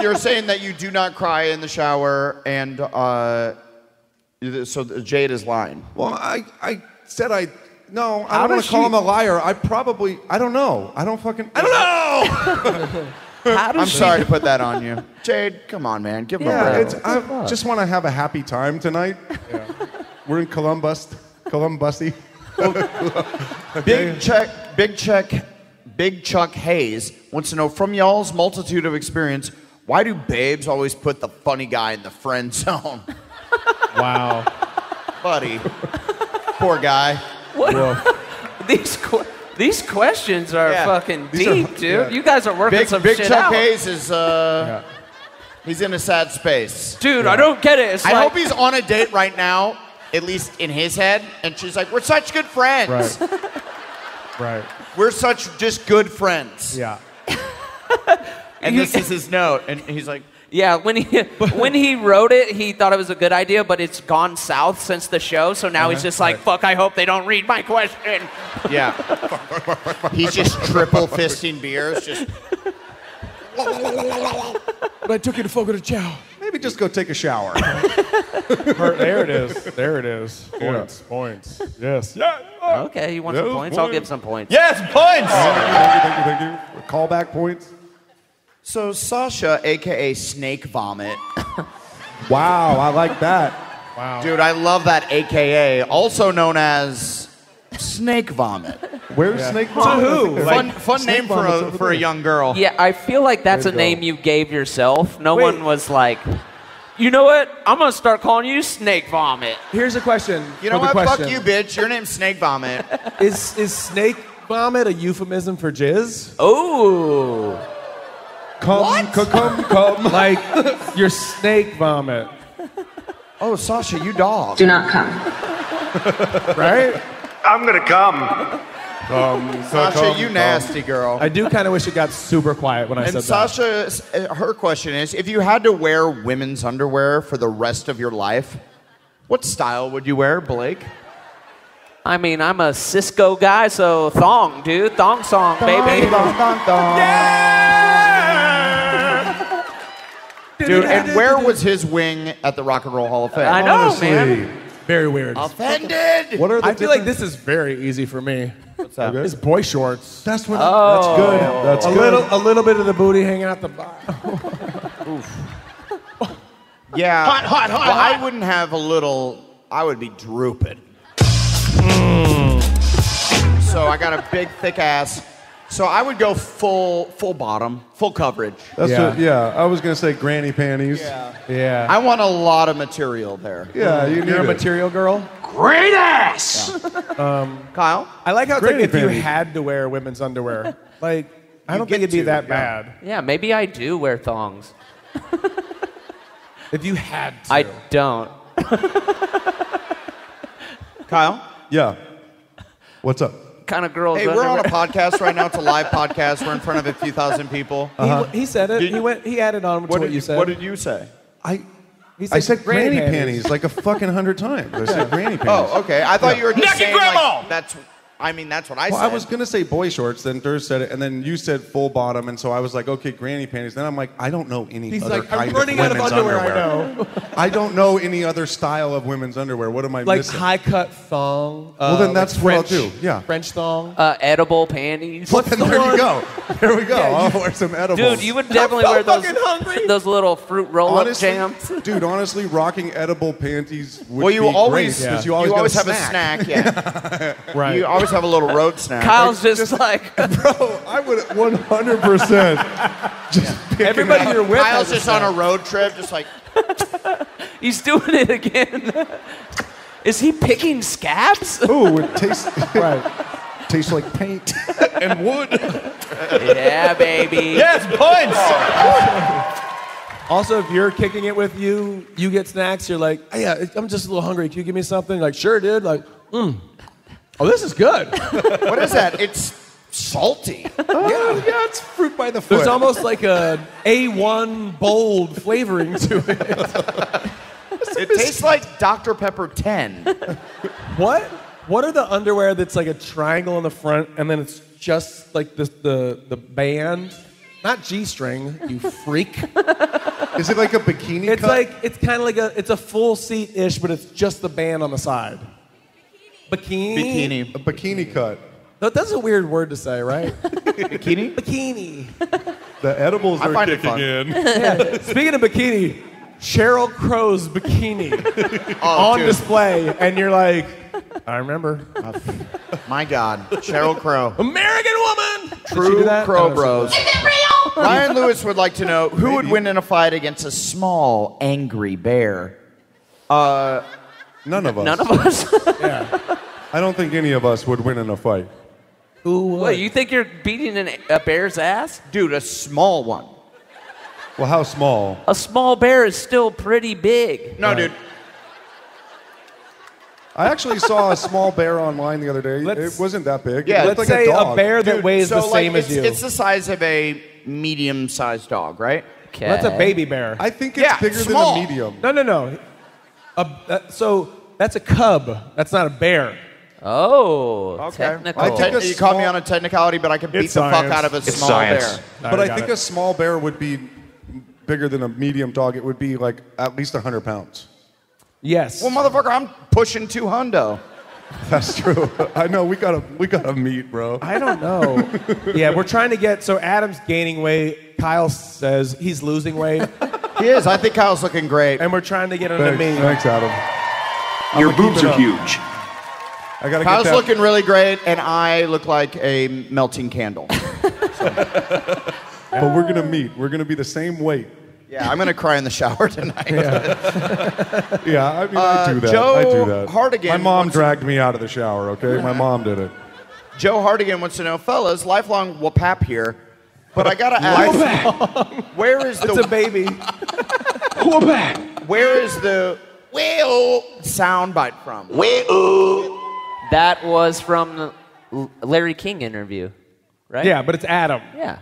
you're saying that you do not cry in the shower, and so Jade is lying. Well, I don't want to call him a liar. I don't know. I don't know! I'm sorry to put that on you. Jade, come on, man. Give him a break. I just want to have a happy time tonight. Yeah. We're in Columbusy. Big Chuck Hayes wants to know, from y'all's multitude of experience, why do babes always put the funny guy in the friend zone? Wow. Buddy. Poor guy. What? These questions are fucking deep, dude. Yeah. You guys are working some shit out. Big Chuck Hayes is... He's in a sad space. Dude, I don't get it. I hope he's on a date right now. At least in his head, and she's like, we're such good friends. Right. We're such just good friends. Yeah. And this is his note, and he's like... Yeah, when he wrote it, he thought it was a good idea, but it's gone south since the show, so now he's just like, fuck, I hope they don't read my question. Yeah. He's just triple fisting beers, just... But I took you to Fogo de Chao. Maybe just go take a shower. There it is. Points. Yes. Yeah. Okay, you want some points? I'll give some points. Yes, points! Thank you. Callback points. So Sasha, a.k.a. Snake Vomit. Wow, I like that. Wow. Dude, I love that a.k.a., also known as Snake Vomit. Where's Snake Vomit? To who? Fun name for a young girl. Yeah, I feel like that's a name you gave yourself. No one was like, you know what? I'm going to start calling you Snake Vomit. Here's a question. You know what? Fuck you, bitch. Your name's Snake Vomit. Is Snake Vomit a euphemism for jizz? Oh. Come. Like, your Snake Vomit. Oh, Sasha, you dog. Do not come. Right? I'm gonna come. Sasha, you nasty girl. I do kind of wish it got super quiet when I said that. And Sasha, her question is, if you had to wear women's underwear for the rest of your life, what style would you wear, Blake? I mean, I'm a Cisco guy, so thong, dude. Thong song, baby. Thong, thong, thong. Yeah! Dude, and where was his wing at the Rock and Roll Hall of Fame? I know, honestly, man. Very weird. Offended! What are the I feel like this is very easy for me. What's up? It's boy shorts. That's what. Oh. That's good. That's a good. A little bit of the booty hanging out the bottom. Oof. Yeah. Hot, hot, hot, well, hot. I wouldn't have a little. I would be drooping. So I got a big, thick ass. So I would go full bottom, full coverage. That's yeah. I was going to say granny panties. Yeah. Yeah. I want a lot of material there. Yeah, you're a material girl? Great ass! Yeah. Kyle? I like how it's like if panties. You had to wear women's underwear. Like, I don't think it'd be that bad. Yeah, maybe I do wear thongs. If you had to. I don't. Kyle? Yeah. What's up? Kind of girls. Hey, we're on a podcast right now. It's a live podcast. We're in front of a few thousand people. Uh-huh. He said it. He added on to what you said. What did you say? I said granny panties like a fucking 100 times. I said granny panties. Oh, okay. I thought you were just saying, like, that's. I mean, that's what I said. Well, I was gonna say boy shorts. Then Durst said it, and then you said full bottom, and so I was like, okay, granny panties. Then I'm like, I don't know any He's other like, kind I'm running of women's out of underwear. I don't know any other style of women's underwear. What am I missing? Like high cut thong. Well, then that's like what I'll do. Yeah. French thong. Edible panties. Well, then there you go. There we go. Yeah, I'll wear some edibles. Dude, you would definitely wear those little fruit roll-up jams. Dude, honestly, rocking edible panties would be always, great. Well, you always have a snack. Yeah. Right. You always have a little road snack. Kyle's just like bro, I would 100% just pick everybody you're with. Kyle's just on a road trip, just like he's doing it again. Is he picking scabs? Ooh, it tastes tastes like paint and wood. Yeah, baby. Yes, punch. Also, if you're kicking it with you get snacks. You're like, oh, yeah, I'm just a little hungry. Can you give me something? Like, sure, dude. Like, Oh, this is good. What is that? It's salty. Yeah, it's fruit by the foot. There's almost like a A1 bold flavoring to it. It tastes like Dr. Pepper 10. What? What are the underwear that's like a triangle in the front and then it's just like the band? Not G-string, you freak. Is it like a bikini cut? It's kind of like it's a full seat-ish, but it's just the band on the side. Bikini. A bikini cut. That's a weird word to say, right? Bikini? Bikini. The edibles are kicking in. Yeah. Speaking of bikini, Sheryl Crow's bikini on display, and you're like, I remember. My God, Sheryl Crow. American woman! True Crow Bros. Is it real? Ryan Lewis would like to know, who would win in a fight against a small, angry bear? None of us. None of us? Yeah. I don't think any of us would win in a fight. Who would? What, you think you're beating a bear's ass? Dude, a small one. Well, how small? A small bear is still pretty big. No, dude. I actually saw a small bear online the other day. It wasn't that big. Yeah, let's say a bear that weighs the same as you. It's the size of a medium-sized dog, right? Okay. Well, that's a baby bear. I think it's bigger than a medium. No. So that's a cub. That's not a bear. Oh, okay. Technical. You caught me on a technicality, but I could beat the fuck out of a small bear. But I think a small bear would be bigger than a medium dog. It would be like at least 100 pounds. Yes. Well, motherfucker, I'm pushing 200. That's true. I know we gotta meet, bro. I don't know. Yeah, we're trying to get. So Adam's gaining weight. Kyle says he's losing weight. He is. I think Kyle's looking great. And we're trying to get him to meet. Thanks, Adam. Your boobs are huge. I gotta. Kyle's looking really great, and I look like a melting candle. But we're gonna meet. We're gonna be the same weight. Yeah, I'm going to cry in the shower tonight. Yeah, I mean, I do that. Joe Hardigan. My mom dragged me out of the shower, okay? My mom did it. Joe Hardigan wants to know, fellas, lifelong WAPAP here, but I got to ask, where is the... It's a baby. WAPAP. Where is the whale soundbite from? Whale. That was from the Larry King interview, right? Yeah, but it's Adam. Yeah.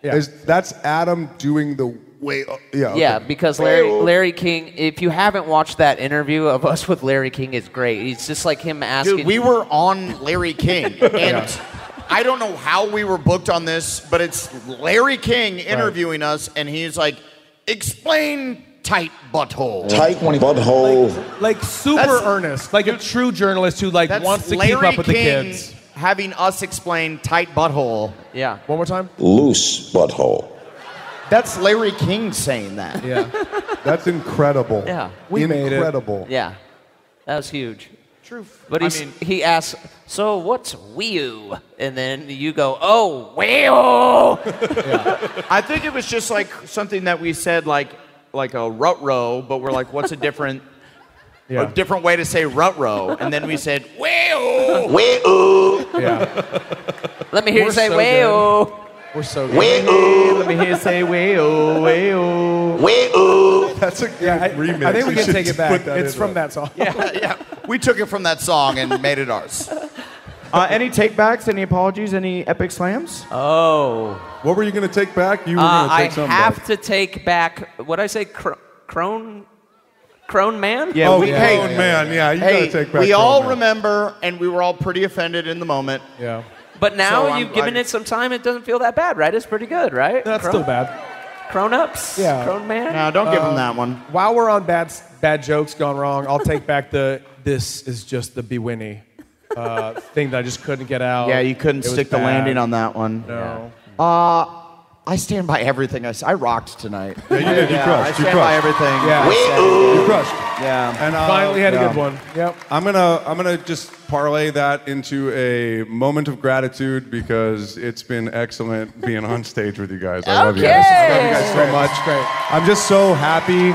That's Adam doing the... way. Yeah. Okay. Yeah, because Larry King. If you haven't watched that interview of us with Larry King, it's great. It's just like him asking. Dude, we were on Larry King, and I don't know how we were booked on this, but it's Larry King interviewing us, and he's like, "Explain tight butthole." Tight butthole. Like super earnest, like a true journalist who like wants to keep up with the kids. Having us explain tight butthole. Yeah. One more time. Loose butthole. That's Larry King saying that. Yeah. That's incredible. Yeah. We made it. Incredible. Yeah. That was huge. True. But he asks, so what's wee-oo? And then you go, oh, wee-oo. Yeah. I think it was just like something that we said like a rut-row, but we're like, what's a different... Yeah. A different way to say rut-row, and then we said, wee-oo! Wee-oo! Yeah. Let me hear you say wee-oo! We're so good. Wee-oo! Let me hear you say wee-oo, wee-oo. Wee-oo! That's a good remix. I think we can take it back. It's from that song. Yeah, yeah. We took it from that song and made it ours. Any take-backs, any apologies, any epic slams? Oh. What were you going to take back? You were going to take something back. I have to take back, what did I say, Crone Man? Yeah, we all remember, and we were all pretty offended in the moment. Yeah. But now you've given it some time, it doesn't feel that bad, right? It's pretty good, right? That's still bad. Crone Ups? Yeah. Crone Man? No, don't give him that one. While we're on bad jokes gone wrong, I'll take back the this is just the Be-Winnie thing that I just couldn't get out. Yeah, you couldn't stick the landing on that one. No. Yeah. I stand by everything I said. I rocked tonight. Yeah, you did. You crushed. I stand by everything. Yeah. You crushed. Yeah. And finally had a good one. Yep. I'm gonna just parlay that into a moment of gratitude because it's been excellent being on stage with you guys. I love you guys. I love you guys so much. Great. I'm just so happy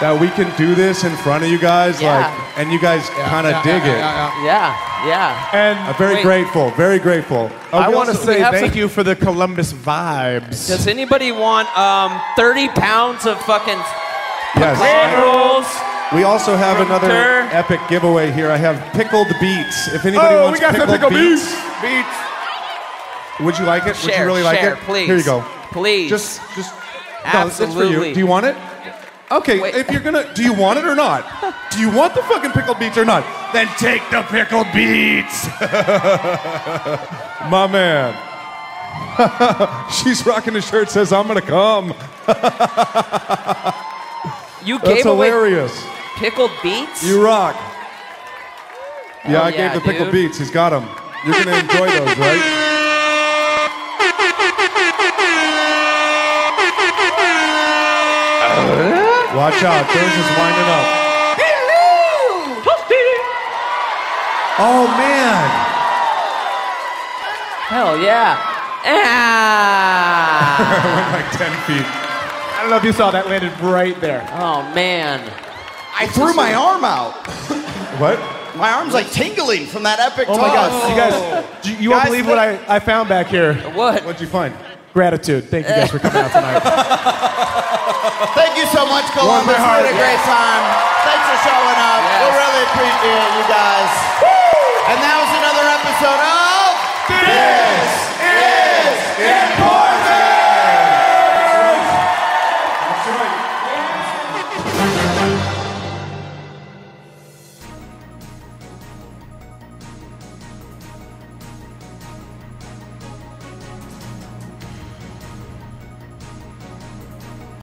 that we can do this in front of you guys. Yeah. And you guys kind of dig it. And I'm very grateful, very grateful. I want to say thank you for the Columbus vibes. Does anybody want 30 pounds of fucking bread rolls? We also have another epic giveaway here. I have pickled beets. If anybody wants pickled beets. Would you like it? Would you really like it? Please. Here you go. Please. Just. Absolutely. It's for you. Do you want it? Okay, if you're gonna, do you want it or not? Do you want the fucking pickled beets or not? Then take the pickled beets! My man. She's rocking a shirt that says, I'm gonna come. You gave away pickled beets? You rock. Yeah, I gave the pickled beets. He's got them. You're gonna enjoy those, right? Watch out, Thurs is winding up. Oh, man. Hell yeah. Ah. Went like 10 feet. I don't know if you saw that, landed right there. Oh, man. I threw my arm out. What? My arm's like tingling from that epic toss. Oh, my gosh. You guys, you won't believe what I found back here. What? What'd you find? Gratitude. Thank you guys for coming out tonight. Thank you so much, Columbus. It's been a great time. Thanks for showing up. Yes. We really appreciate you guys. Woo! And that was another episode of This.